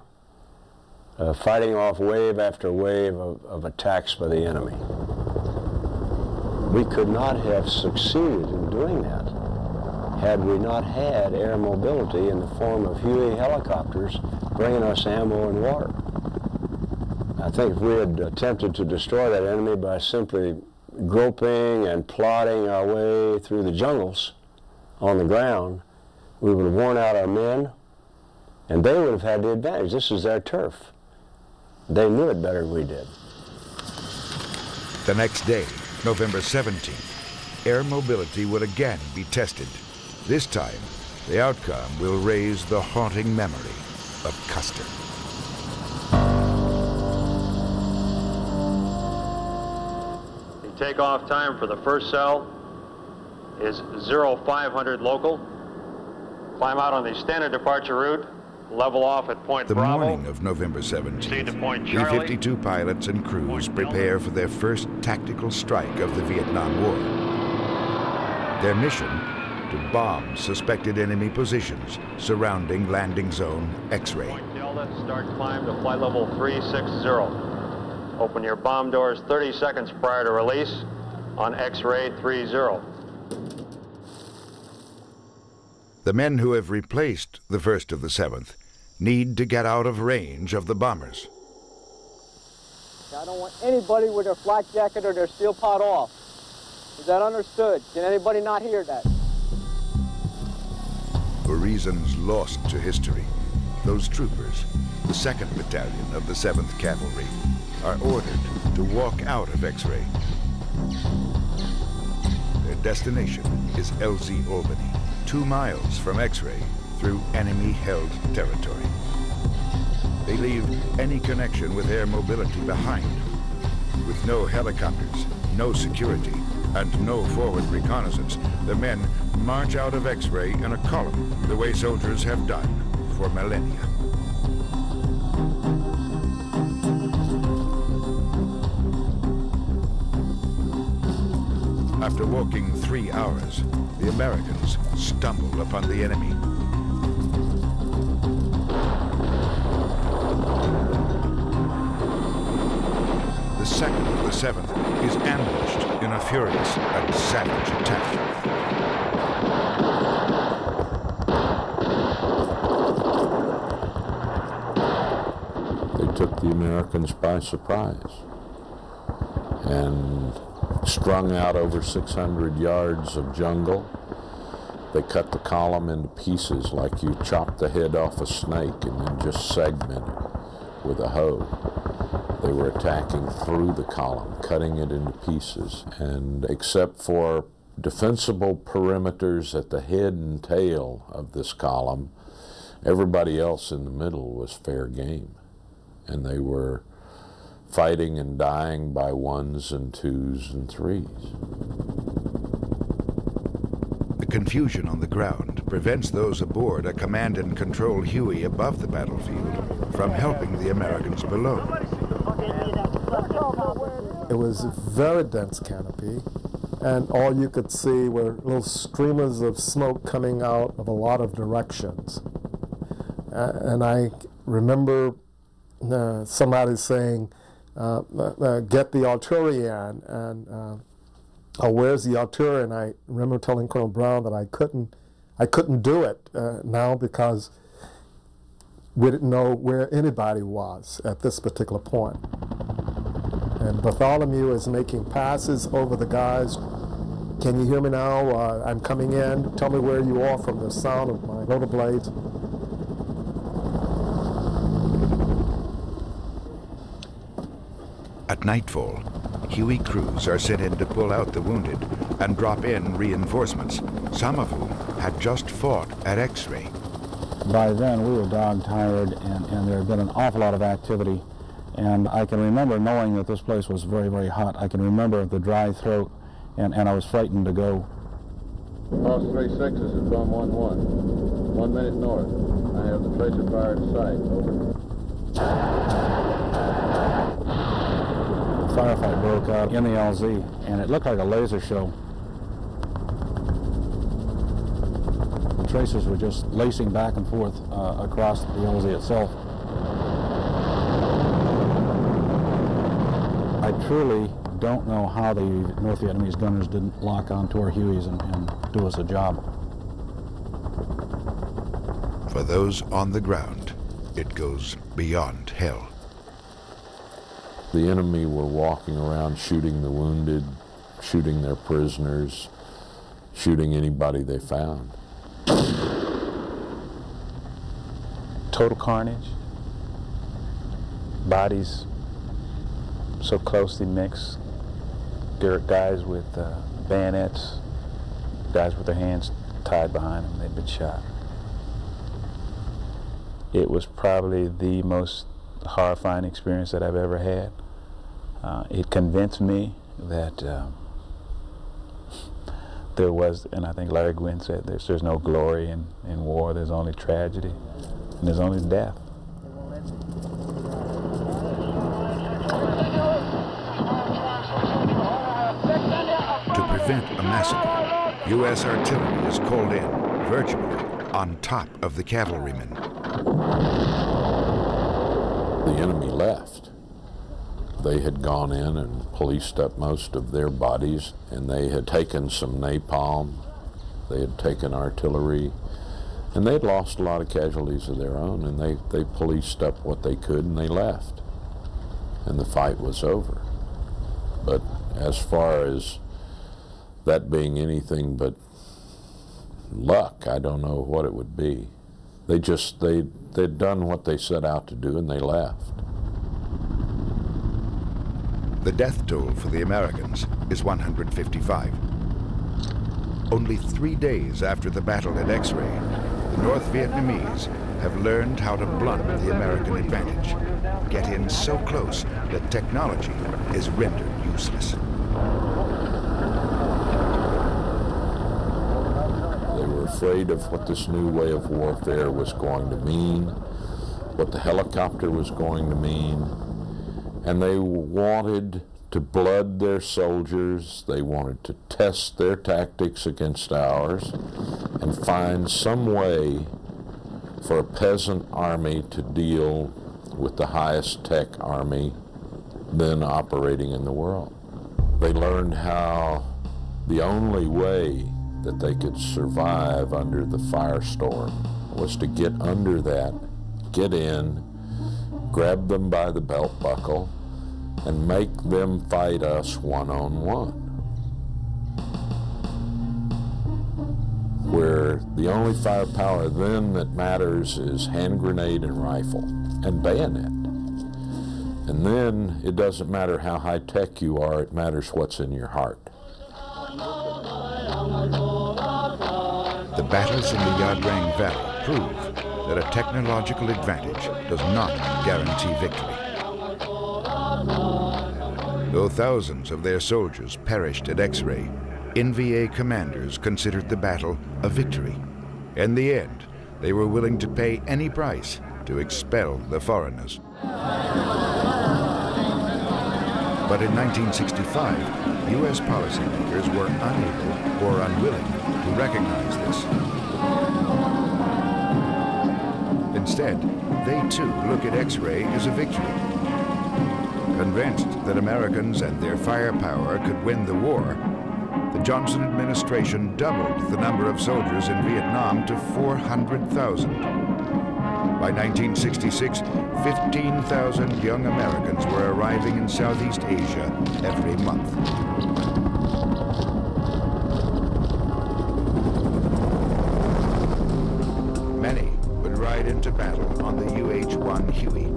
fighting off wave after wave of attacks by the enemy. We could not have succeeded in doing that had we not had air mobility in the form of Huey helicopters bringing us ammo and water. I think if we had attempted to destroy that enemy by simply groping and plodding our way through the jungles on the ground, we would have worn out our men, and they would have had the advantage. This is their turf. They knew it better than we did. The next day, November 17th, air mobility would again be tested. This time, the outcome will raise the haunting memory of Custer. Takeoff time for the first cell is 0500 local. Climb out on the standard departure route, level off at Point Bravo. The morning of November 17th, B-52 pilots and crews prepare for their first tactical strike of the Vietnam War. Their mission, to bomb suspected enemy positions surrounding landing zone X-ray. Point Delta, start climb to flight level 360. Open your bomb doors 30 seconds prior to release on X-ray 30. The men who have replaced the 1st of the 7th need to get out of range of the bombers. I don't want anybody with their flak jacket or their steel pot off. Is that understood? Can anybody not hear that? For reasons lost to history, those troopers, the 2nd Battalion of the 7th Cavalry, are ordered to walk out of X-ray. Their destination is LZ Albany, 2 miles from X-ray through enemy-held territory. They leave any connection with air mobility behind. With no helicopters, no security, and no forward reconnaissance, the men march out of X-ray in a column, the way soldiers have done for millennia. After walking 3 hours, the Americans stumble upon the enemy. The 2nd of the 7th is ambushed in a furious and savage attack. They took the Americans by surprise and strung out over 600 yards of jungle. They cut the column into pieces like you chop the head off a snake and then just segment it with a hoe. They were attacking through the column, cutting it into pieces, and except for defensible perimeters at the head and tail of this column, everybody else in the middle was fair game, and they were fighting and dying by ones and twos and threes. The confusion on the ground prevents those aboard a command and control Huey above the battlefield from helping the Americans below. It was a very dense canopy, and all you could see were little streamers of smoke coming out of a lot of directions. And I remember somebody saying, get the artillery, and oh, where's the artillery? And I remember telling Colonel Brown that I couldn't do it now, because we didn't know where anybody was at this particular point. And Bartholomew is making passes over the guys. Can you hear me now? I'm coming in. Tell me where you are from the sound of my rotor blades. At nightfall, Huey crews are sent in to pull out the wounded and drop in reinforcements, some of whom had just fought at X-ray. By then, we were dog tired, and there had been an awful lot of activity. And I can remember knowing that this place was very, very hot. I can remember the dry throat, and I was frightened to go. Cross 3-6 is from 1-1. 1 minute north. I have the tracer fire in sight. Over. The firefight broke out in the LZ, and it looked like a laser show. The tracers were just lacing back and forth across the LZ itself. I truly don't know how the North Vietnamese gunners didn't lock onto our Hueys and do us a job. For those on the ground, it goes beyond hell. The enemy were walking around shooting the wounded, shooting their prisoners, shooting anybody they found. Total carnage, bodies so closely mixed. There are guys with bayonets, guys with their hands tied behind them, they'd been shot. It was probably the most horrifying experience that I've ever had. It convinced me that there was, and I think Larry Gwynn said, there's no glory in war, there's only tragedy, and there's only death. To prevent a massacre, U.S. artillery is called in, virtually, on top of the cavalrymen. The enemy left. They had gone in and policed up most of their bodies, and they had taken some napalm, they had taken artillery, and they'd lost a lot of casualties of their own, and they policed up what they could, and they left. And the fight was over. But as far as that being anything but luck, I don't know what it would be. They just, they'd done what they set out to do, and they left. The death toll for the Americans is 155. Only 3 days after the battle at X-Ray, the North Vietnamese have learned how to blunt the American advantage, get in so close that technology is rendered useless. They were afraid of what this new way of warfare was going to mean, what the helicopter was going to mean. And they wanted to blood their soldiers, they wanted to test their tactics against ours, and find some way for a peasant army to deal with the highest tech army then operating in the world. They learned how the only way that they could survive under the firestorm was to get under that, get in, grab them by the belt buckle, and make them fight us one-on-one. where the only firepower then that matters is hand grenade and rifle and bayonet. And then it doesn't matter how high tech you are, it matters what's in your heart. The battles in the Ia Drang Valley prove that a technological advantage does not guarantee victory. Though thousands of their soldiers perished at X-Ray, NVA commanders considered the battle a victory. In the end, they were willing to pay any price to expel the foreigners. But in 1965, U.S. policymakers were unable or unwilling to recognize this. Instead, they too look at X-Ray as a victory. Convinced that Americans and their firepower could win the war, the Johnson administration doubled the number of soldiers in Vietnam to 400,000. By 1966, 15,000 young Americans were arriving in Southeast Asia every month. Many would ride into battle on the UH-1 Huey.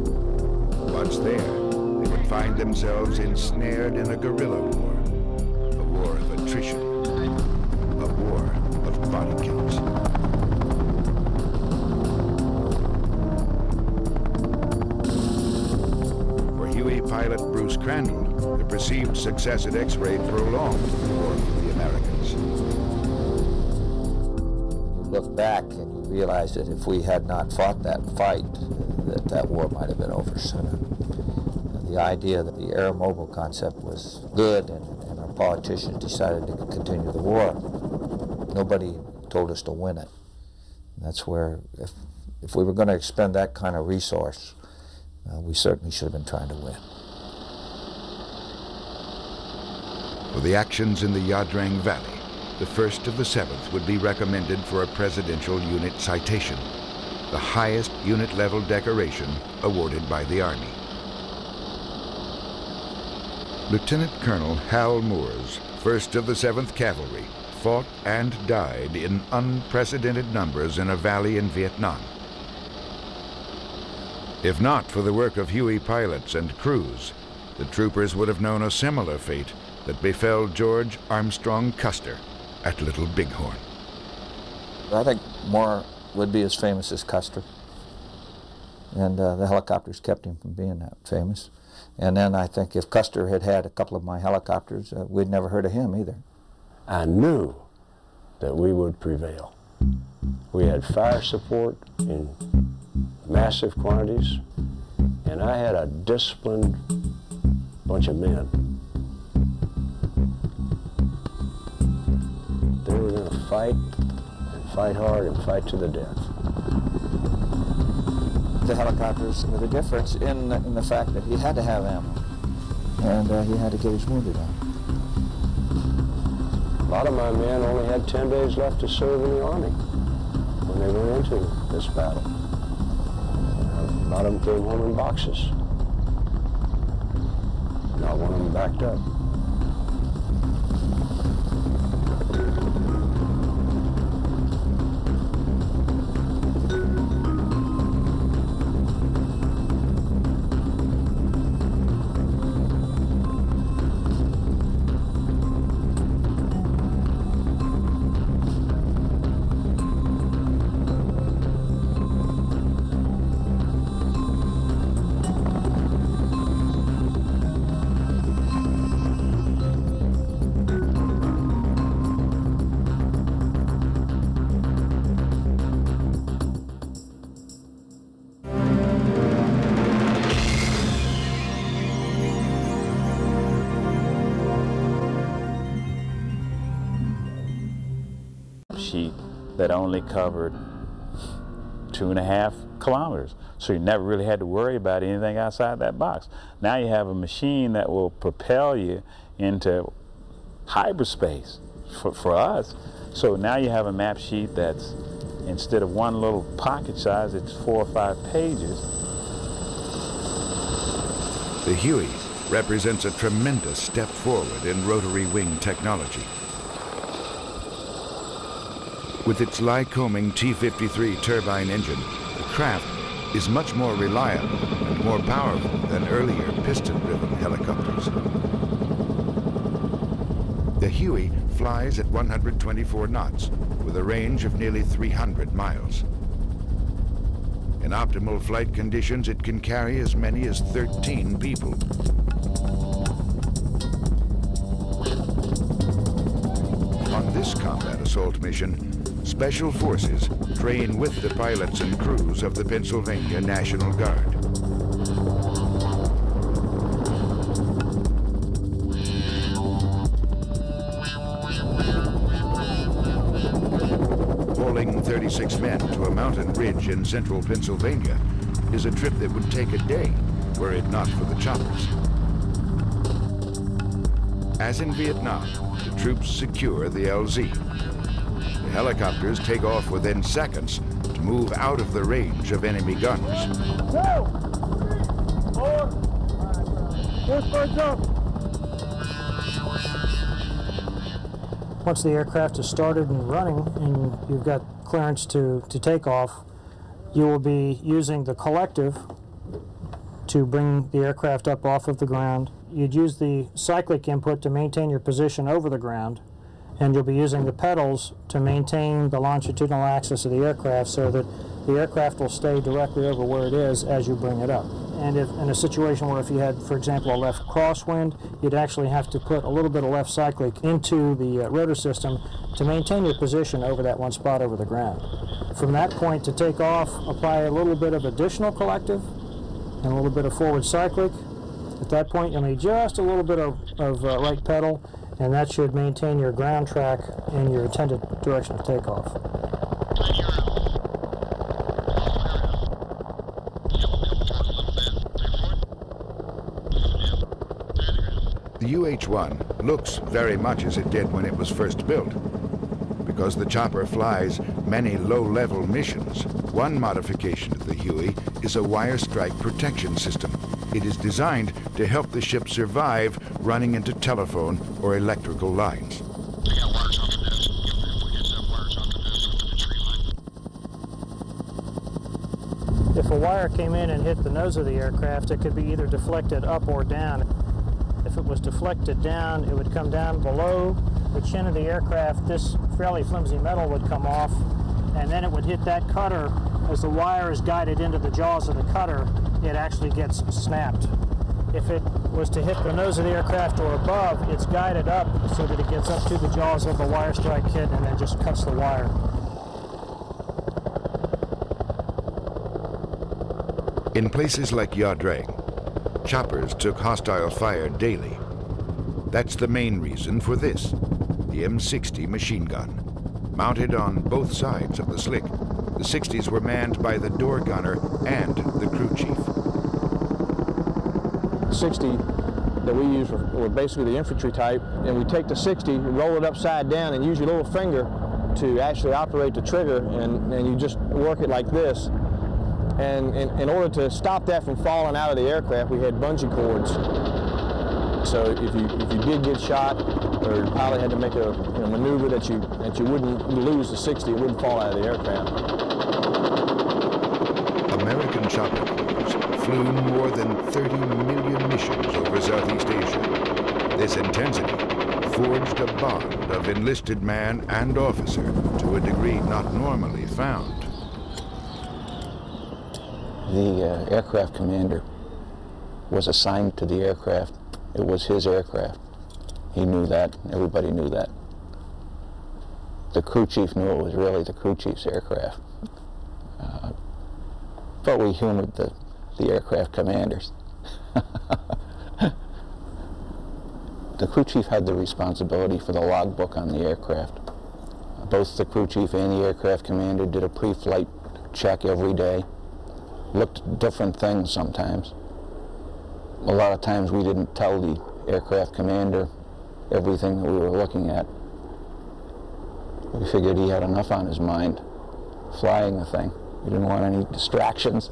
Once there, they would find themselves ensnared in a guerrilla war. Attrition, a war of body counts. For Huey pilot Bruce Crandall, the perceived success at X-Ray prolonged the war for the Americans. You look back and you realize that if we had not fought that fight, that war might have been over sooner. The idea that the air mobile concept was good, and our politicians decided to continue the war. Nobody told us to win it. And that's where, if we were going to expend that kind of resource, we certainly should have been trying to win. For the actions in the Ia Drang Valley, the 1st of the 7th would be recommended for a Presidential Unit Citation, the highest unit-level decoration awarded by the Army. Lieutenant Colonel Hal Moore's 1st of the 7th Cavalry fought and died in unprecedented numbers in a valley in Vietnam. If not for the work of Huey pilots and crews, the troopers would have known a similar fate that befell George Armstrong Custer at Little Bighorn. I think Moore would be as famous as Custer, and the helicopters kept him from being that famous. And then I think if Custer had had a couple of my helicopters, we'd never heard of him either. I knew that we would prevail. We had fire support in massive quantities, and I had a disciplined bunch of men. They were going to fight, and fight hard, and fight to the death. The helicopters were the difference in the fact that he had to have ammo, and he had to get his wounded out. A lot of my men only had 10 days left to serve in the Army when they went into this battle. A lot of them came home in boxes. Not one of them backed up. That only covered 2.5 kilometers. So you never really had to worry about anything outside that box. Now you have a machine that will propel you into hyperspace for us. So now you have a map sheet that's, instead of one little pocket size, it's 4 or 5 pages. The Huey represents a tremendous step forward in rotary wing technology. With its Lycoming T-53 turbine engine, the craft is much more reliable and more powerful than earlier piston-driven helicopters. The Huey flies at 124 knots with a range of nearly 300 miles. In optimal flight conditions, it can carry as many as 13 people. On this combat assault mission, Special Forces train with the pilots and crews of the Pennsylvania National Guard. Hauling 36 men to a mountain ridge in central Pennsylvania is a trip that would take a day were it not for the choppers. As in Vietnam, the troops secure the LZ. The helicopters take off within seconds to move out of the range of enemy guns. Once the aircraft is started and running and you've got clearance to take off, you will be using the collective to bring the aircraft up off of the ground. You'd use the cyclic input to maintain your position over the ground, and you'll be using the pedals to maintain the longitudinal axis of the aircraft so that the aircraft will stay directly over where it is as you bring it up. And if in a situation where if you had, for example, a left crosswind, you'd actually have to put a little bit of left cyclic into the rotor system to maintain your position over that one spot over the ground. From that point to take off, apply a little bit of additional collective and a little bit of forward cyclic. At that point, you'll need just a little bit of right pedal, and that should maintain your ground track and your intended direction of takeoff. The UH-1 looks very much as it did when it was first built. Because the chopper flies many low-level missions, one modification of the Huey is a wire strike protection system. It is designed to help the ship survive running into telephone or electrical lines. If a wire came in and hit the nose of the aircraft, it could be either deflected up or down. If it was deflected down, it would come down below the chin of the aircraft. This fairly flimsy metal would come off, and then it would hit that cutter. As the wire is guided into the jaws of the cutter, it actually gets snapped. If it was to hit the nose of the aircraft or above, it's guided up so that it gets up to the jaws of the wire strike kit and then just cuts the wire. In places like Ia Drang, choppers took hostile fire daily. That's the main reason for this, the M60 machine gun. Mounted on both sides of the slick, the 60s were manned by the door gunner and the crew chief. 60 that we use were basically the infantry type, and we take the 60, roll it upside down, and use your little finger to actually operate the trigger, and you just work it like this. And in order to stop that from falling out of the aircraft, we had bungee cords. So if you did get shot, or your pilot had to make a maneuver that you wouldn't lose the 60, it wouldn't fall out of the aircraft. American chopper crews flew more than 30 million missions over Southeast Asia. This intensity forged a bond of enlisted man and officer to a degree not normally found. The aircraft commander was assigned to the aircraft. It was his aircraft. He knew that. Everybody knew that. The crew chief knew it was really the crew chief's aircraft. But we humored the aircraft commanders. The crew chief had the responsibility for the logbook on the aircraft. Both the crew chief and the aircraft commander did a pre-flight check every day, looked at different things sometimes. A lot of times we didn't tell the aircraft commander everything that we were looking at. We figured he had enough on his mind flying the thing. We didn't want any distractions.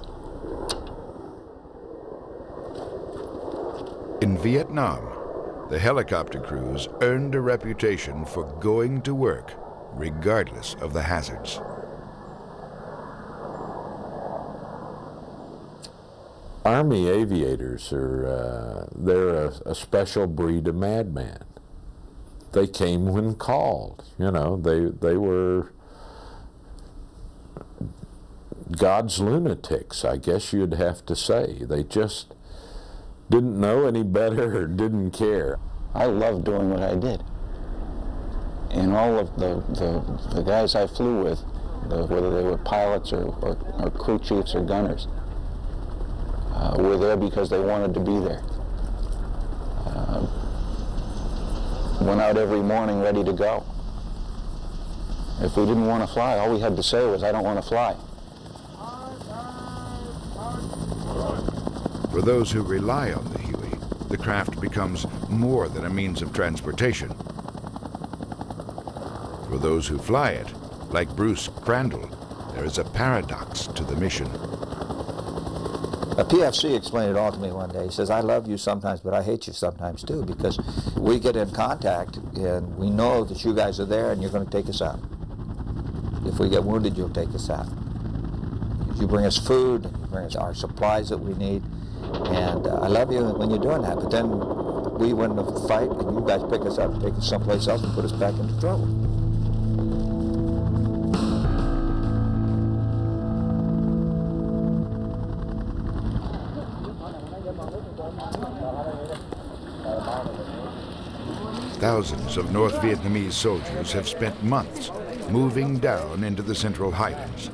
In Vietnam, the helicopter crews earned a reputation for going to work regardless of the hazards. Army aviators are they're a special breed of madman. They came when called, you know, they were God's lunatics, I guess you'd have to say. They just didn't know any better or didn't care. I loved doing what I did. And all of the guys I flew with, whether they were pilots or crew chiefs or gunners, were there because they wanted to be there. Went out every morning ready to go. If we didn't want to fly, all we had to say was, I don't want to fly. For those who rely on the Huey, the craft becomes more than a means of transportation. For those who fly it, like Bruce Crandall, there is a paradox to the mission. A PFC explained it all to me one day. He says, I love you sometimes, but I hate you sometimes too, because we get in contact and we know that you guys are there and you're going to take us out. If we get wounded, you'll take us out. You bring us food, you bring us our supplies that we need, and I love you when you're doing that, but then we win the fight and you guys pick us up and take us someplace else and put us back into trouble. Thousands of North Vietnamese soldiers have spent months moving down into the Central Highlands.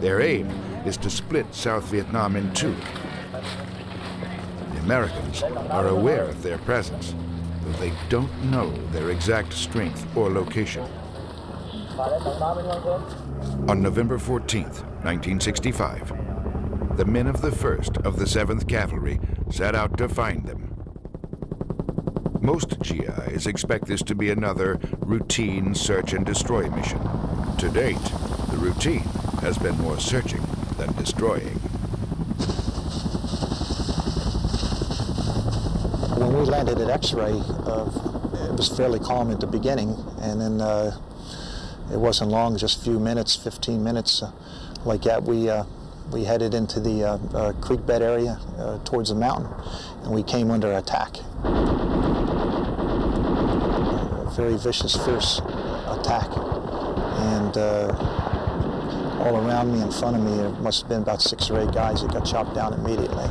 Their aim is to split South Vietnam in two. The Americans are aware of their presence, though they don't know their exact strength or location. On November 14th, 1965, the men of the 1st of the 7th Cavalry set out to find them. Most GIs expect this to be another routine search and destroy mission. To date, the routine has been more searching than destroying. When we landed at X-ray, it was fairly calm at the beginning, and then it wasn't long, just a few minutes, 15 minutes, like that. We headed into the creek bed area towards the mountain, and we came under attack. A very vicious, fierce attack, and all around me, in front of me, there must have been about 6 or 8 guys that got chopped down immediately.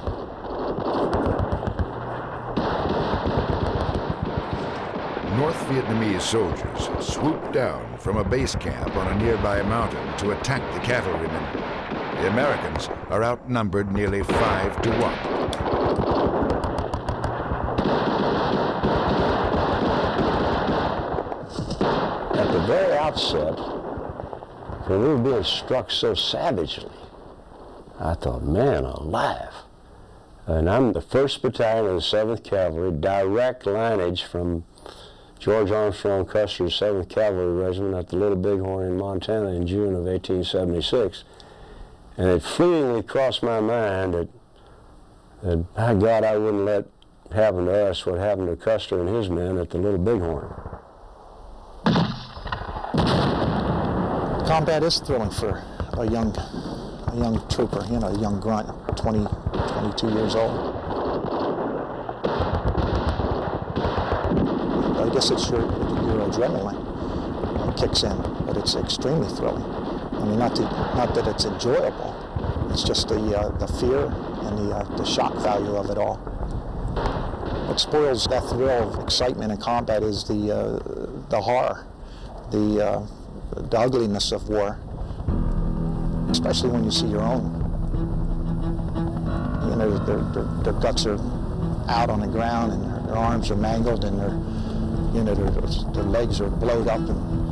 North Vietnamese soldiers swooped down from a base camp on a nearby mountain to attack the cavalrymen. The Americans are outnumbered nearly 5 to 1. At the very outset, when we were being struck so savagely, I thought, man alive. And I'm the 1st Battalion of the 7th Cavalry, direct lineage from George Armstrong Custer's 7th Cavalry Regiment at the Little Bighorn in Montana in June of 1876. And it fleetingly crossed my mind that by God, I wouldn't let happen to us what happened to Custer and his men at the Little Bighorn. Combat is thrilling for a young trooper, you know, a young grunt, 20, 22 years old. I guess it's your adrenaline kicks in, but it's extremely thrilling. I mean, not that it's enjoyable. It's just the fear and the shock value of it all. What spoils that thrill of excitement in combat is the horror, the ugliness of war, especially when you see your own. You know, their guts are out on the ground, and their arms are mangled, and their legs are blowed up, and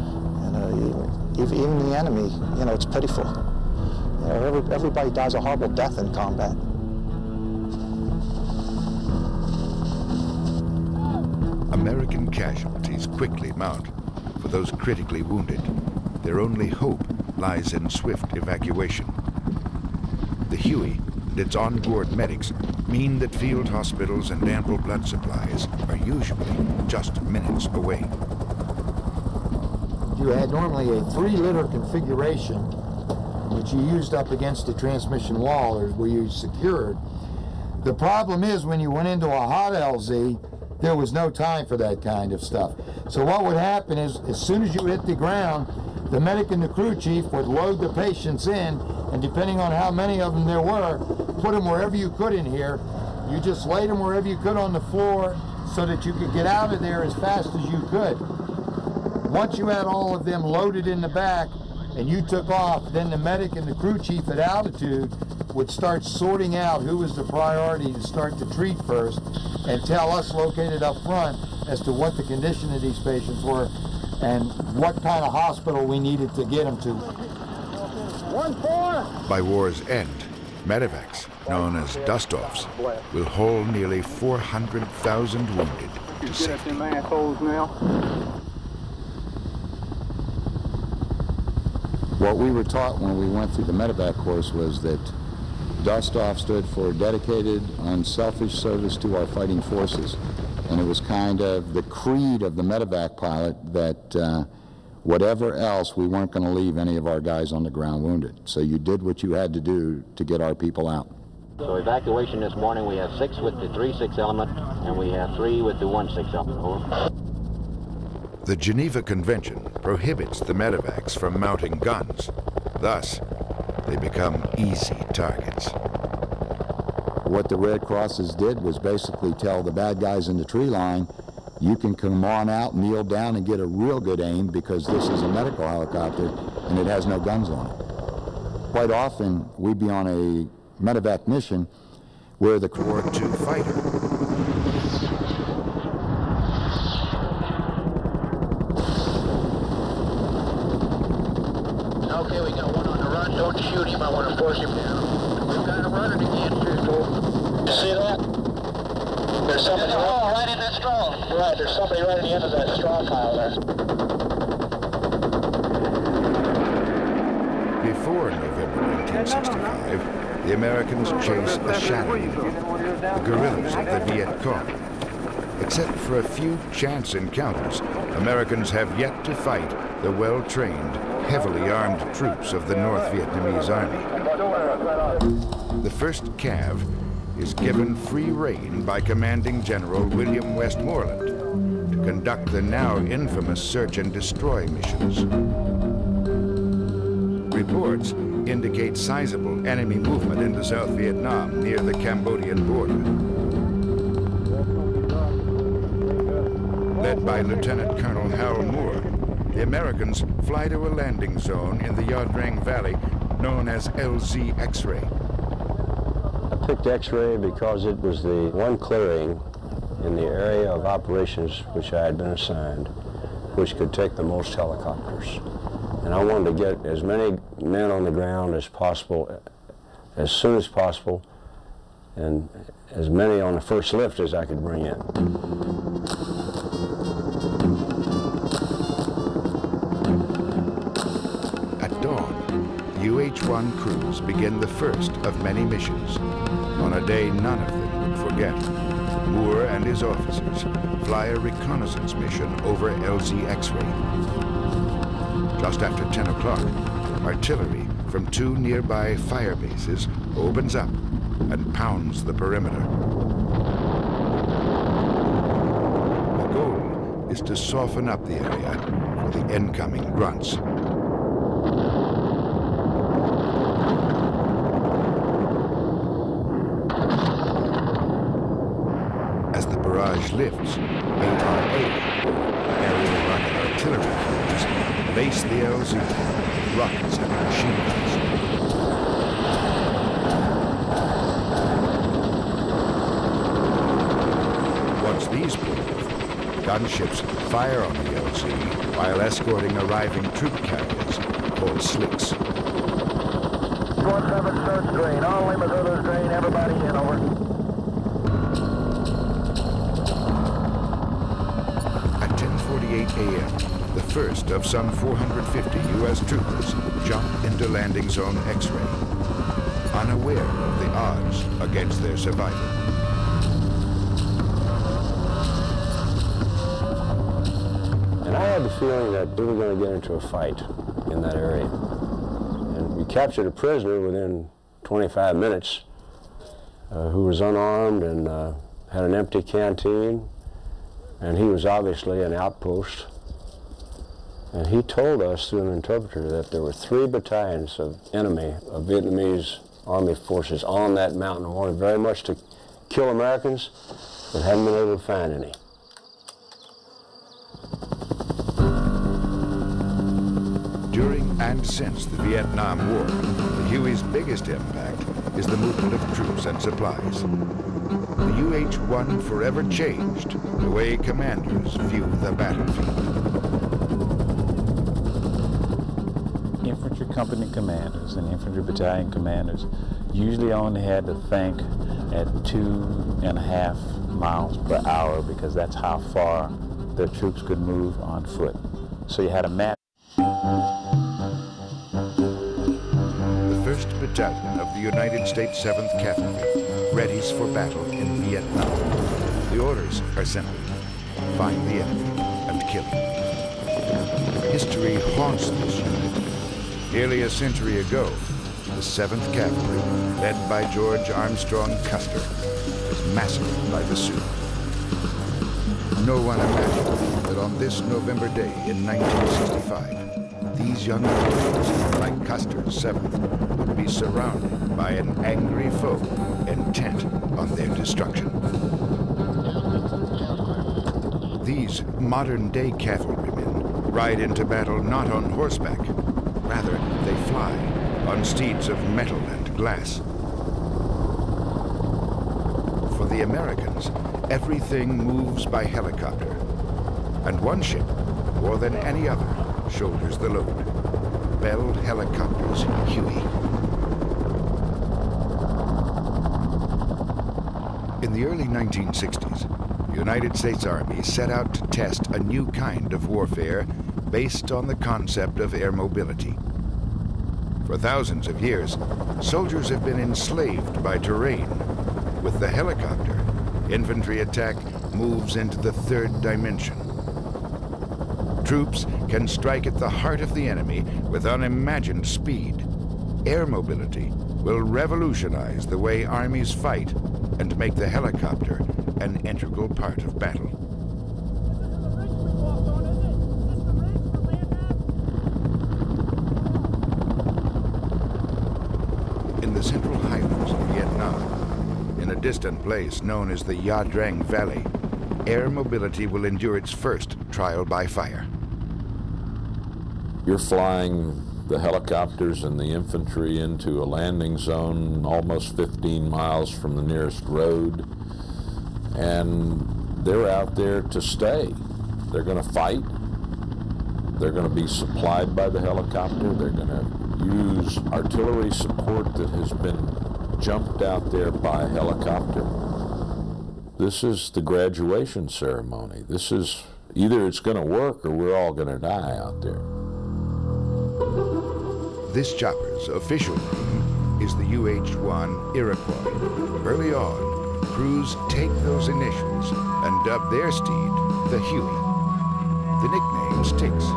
even the enemy. You know, it's pitiful. You know, everybody dies a horrible death in combat. American casualties quickly mount for those critically wounded. Their only hope lies in swift evacuation. The Huey and its onboard medics mean that field hospitals and ample blood supplies are usually just minutes away. you had normally a 3-liter configuration, which you used up against the transmission wall or where you secured. The problem is when you went into a hot LZ, there was no time for that kind of stuff. So what would happen is as soon as you hit the ground, the medic and the crew chief would load the patients in, and depending on how many of them there were, put them wherever you could in here. You just laid them wherever you could on the floor so that you could get out of there as fast as you could. Once you had all of them loaded in the back and you took off, then the medic and the crew chief at altitude would start sorting out who was the priority to start to treat first and tell us located up front as to what the condition of these patients were and what kind of hospital we needed to get them to. 1-4. By war's end, medevacs, known as dust-offs, will haul nearly 400,000 wounded to safety. What we were taught when we went through the medevac course was that dust-off stood for dedicated, unselfish service to our fighting forces. And it was kind of the creed of the medevac pilot that whatever else, we weren't going to leave any of our guys on the ground wounded. So you did what you had to do to get our people out. So evacuation this morning, we have 6 with the 3-6 element, and we have 3 with the 1-6 element. Over. The Geneva Convention prohibits the medevacs from mounting guns. Thus, they become easy targets. What the Red Crosses did was basically tell the bad guys in the tree line, you can come on out, kneel down, and get a real good aim because this is a medical helicopter and it has no guns on it. Quite often, we'd be on a medevac mission where the War II fighter chased the shadow, the guerrillas of the Viet Cong. Except for a few chance encounters, Americans have yet to fight the well-trained, heavily armed troops of the North Vietnamese Army. The 1st Cav is given free rein by Commanding General William Westmoreland to conduct the now infamous search and destroy missions. Reports indicate sizable enemy movement into South Vietnam near the Cambodian border. Led by Lieutenant Colonel Harold Moore, the Americans fly to a landing zone in the Ia Drang Valley known as LZ X-ray. I picked X-ray because it was the one clearing in the area of operations which I had been assigned, which could take the most helicopters. And I wanted to get as many men on the ground as possible, as soon as possible, and as many on the first lift as I could bring in. At dawn, UH-1 crews begin the first of many missions, on a day none of them would forget. Moore and his officers fly a reconnaissance mission over LZ X-ray. Just after 10 o'clock, artillery from 2 nearby fire bases opens up and pounds the perimeter. The goal is to soften up the area for the incoming grunts. As the barrage lifts, base the LZ with rockets and machine guns. Once these pull off, gunships fire on the LZ while escorting arriving troop carriers called slicks. 47 search green, all limits of the green, everybody in, over. At 10:48 a.m., the first of some 450 U.S. troopers jump into landing zone X-ray, unaware of the odds against their survival. And And I had the feeling that we were going to get into a fight in that area. And we captured a prisoner within 25 minutes who was unarmed and had an empty canteen. And he was obviously an outpost. And he told us through an interpreter that there were 3 battalions of enemy, of Vietnamese Army forces on that mountain, wanted very much to kill Americans, but hadn't been able to find any. During and since the Vietnam War, Huey's biggest impact is the movement of troops and supplies. The UH-1 forever changed the way commanders view the battlefield. Infantry company commanders and infantry battalion commanders usually only had to think at 2.5 miles per hour because that's how far their troops could move on foot. So you had a map. The 1st Battalion of the United States 7th Cavalry readies for battle in Vietnam. The orders are simple: find the enemy and kill him. History haunts this unit. Nearly a century ago, the 7th Cavalry, led by George Armstrong Custer, was massacred by the Sioux. No one imagined that on this November day in 1965, these young soldiers, like Custer's 7th, would be surrounded by an angry foe intent on their destruction. These modern-day cavalrymen ride into battle not on horseback. Rather, they fly on steeds of metal and glass. For the Americans, everything moves by helicopter, and one ship, more than any other, shoulders the load. Bell Helicopters Huey. In the early 1960s, the United States Army set out to test a new kind of warfare based on the concept of air mobility. For thousands of years, soldiers have been enslaved by terrain. With the helicopter, infantry attack moves into the 3rd dimension. Troops can strike at the heart of the enemy with unimagined speed. Air mobility will revolutionize the way armies fight and make the helicopter an integral part of battle. In the central highlands of Vietnam, in a distant place known as the Ia Drang Valley, air mobility will endure its first trial by fire. You're flying the helicopters and the infantry into a landing zone almost 15 miles from the nearest road, and they're out there to stay. They're going to fight. They're going to be supplied by the helicopter. They're going to use artillery support that has been jumped out there by helicopter. This is the graduation ceremony. This is either it's going to work or we're all going to die out there. This chopper's official name is the UH-1 Iroquois. Early on, crews take those initials and dub their steed the Huey. The nickname sticks.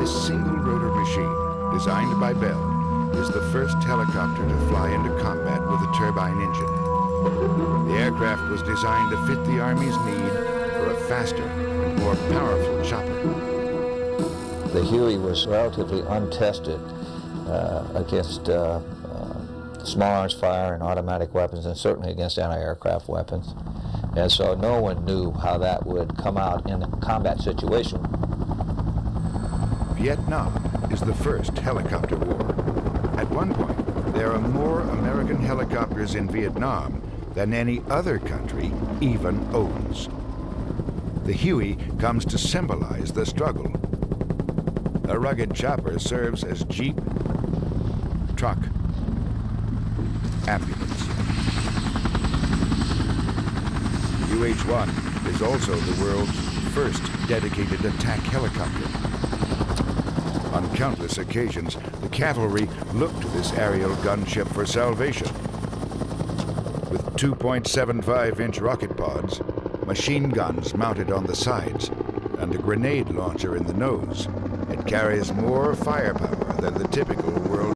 This single-rotor machine, designed by Bell, is the first helicopter to fly into combat with a turbine engine. The aircraft was designed to fit the Army's need for a faster and more powerful chopper. The Huey was relatively untested against small arms fire and automatic weapons, and certainly against anti-aircraft weapons. And so no one knew how that would come out in a combat situation. Vietnam is the first helicopter war. At one point, there are more American helicopters in Vietnam than any other country even owns. The Huey comes to symbolize the struggle. A rugged chopper serves as jeep, truck, ambulance. UH-1 is also the world's first dedicated attack helicopter. On countless occasions, the cavalry looked to this aerial gunship for salvation. With 2.75-inch rocket pods, machine guns mounted on the sides, and a grenade launcher in the nose. It carries more firepower than the typical World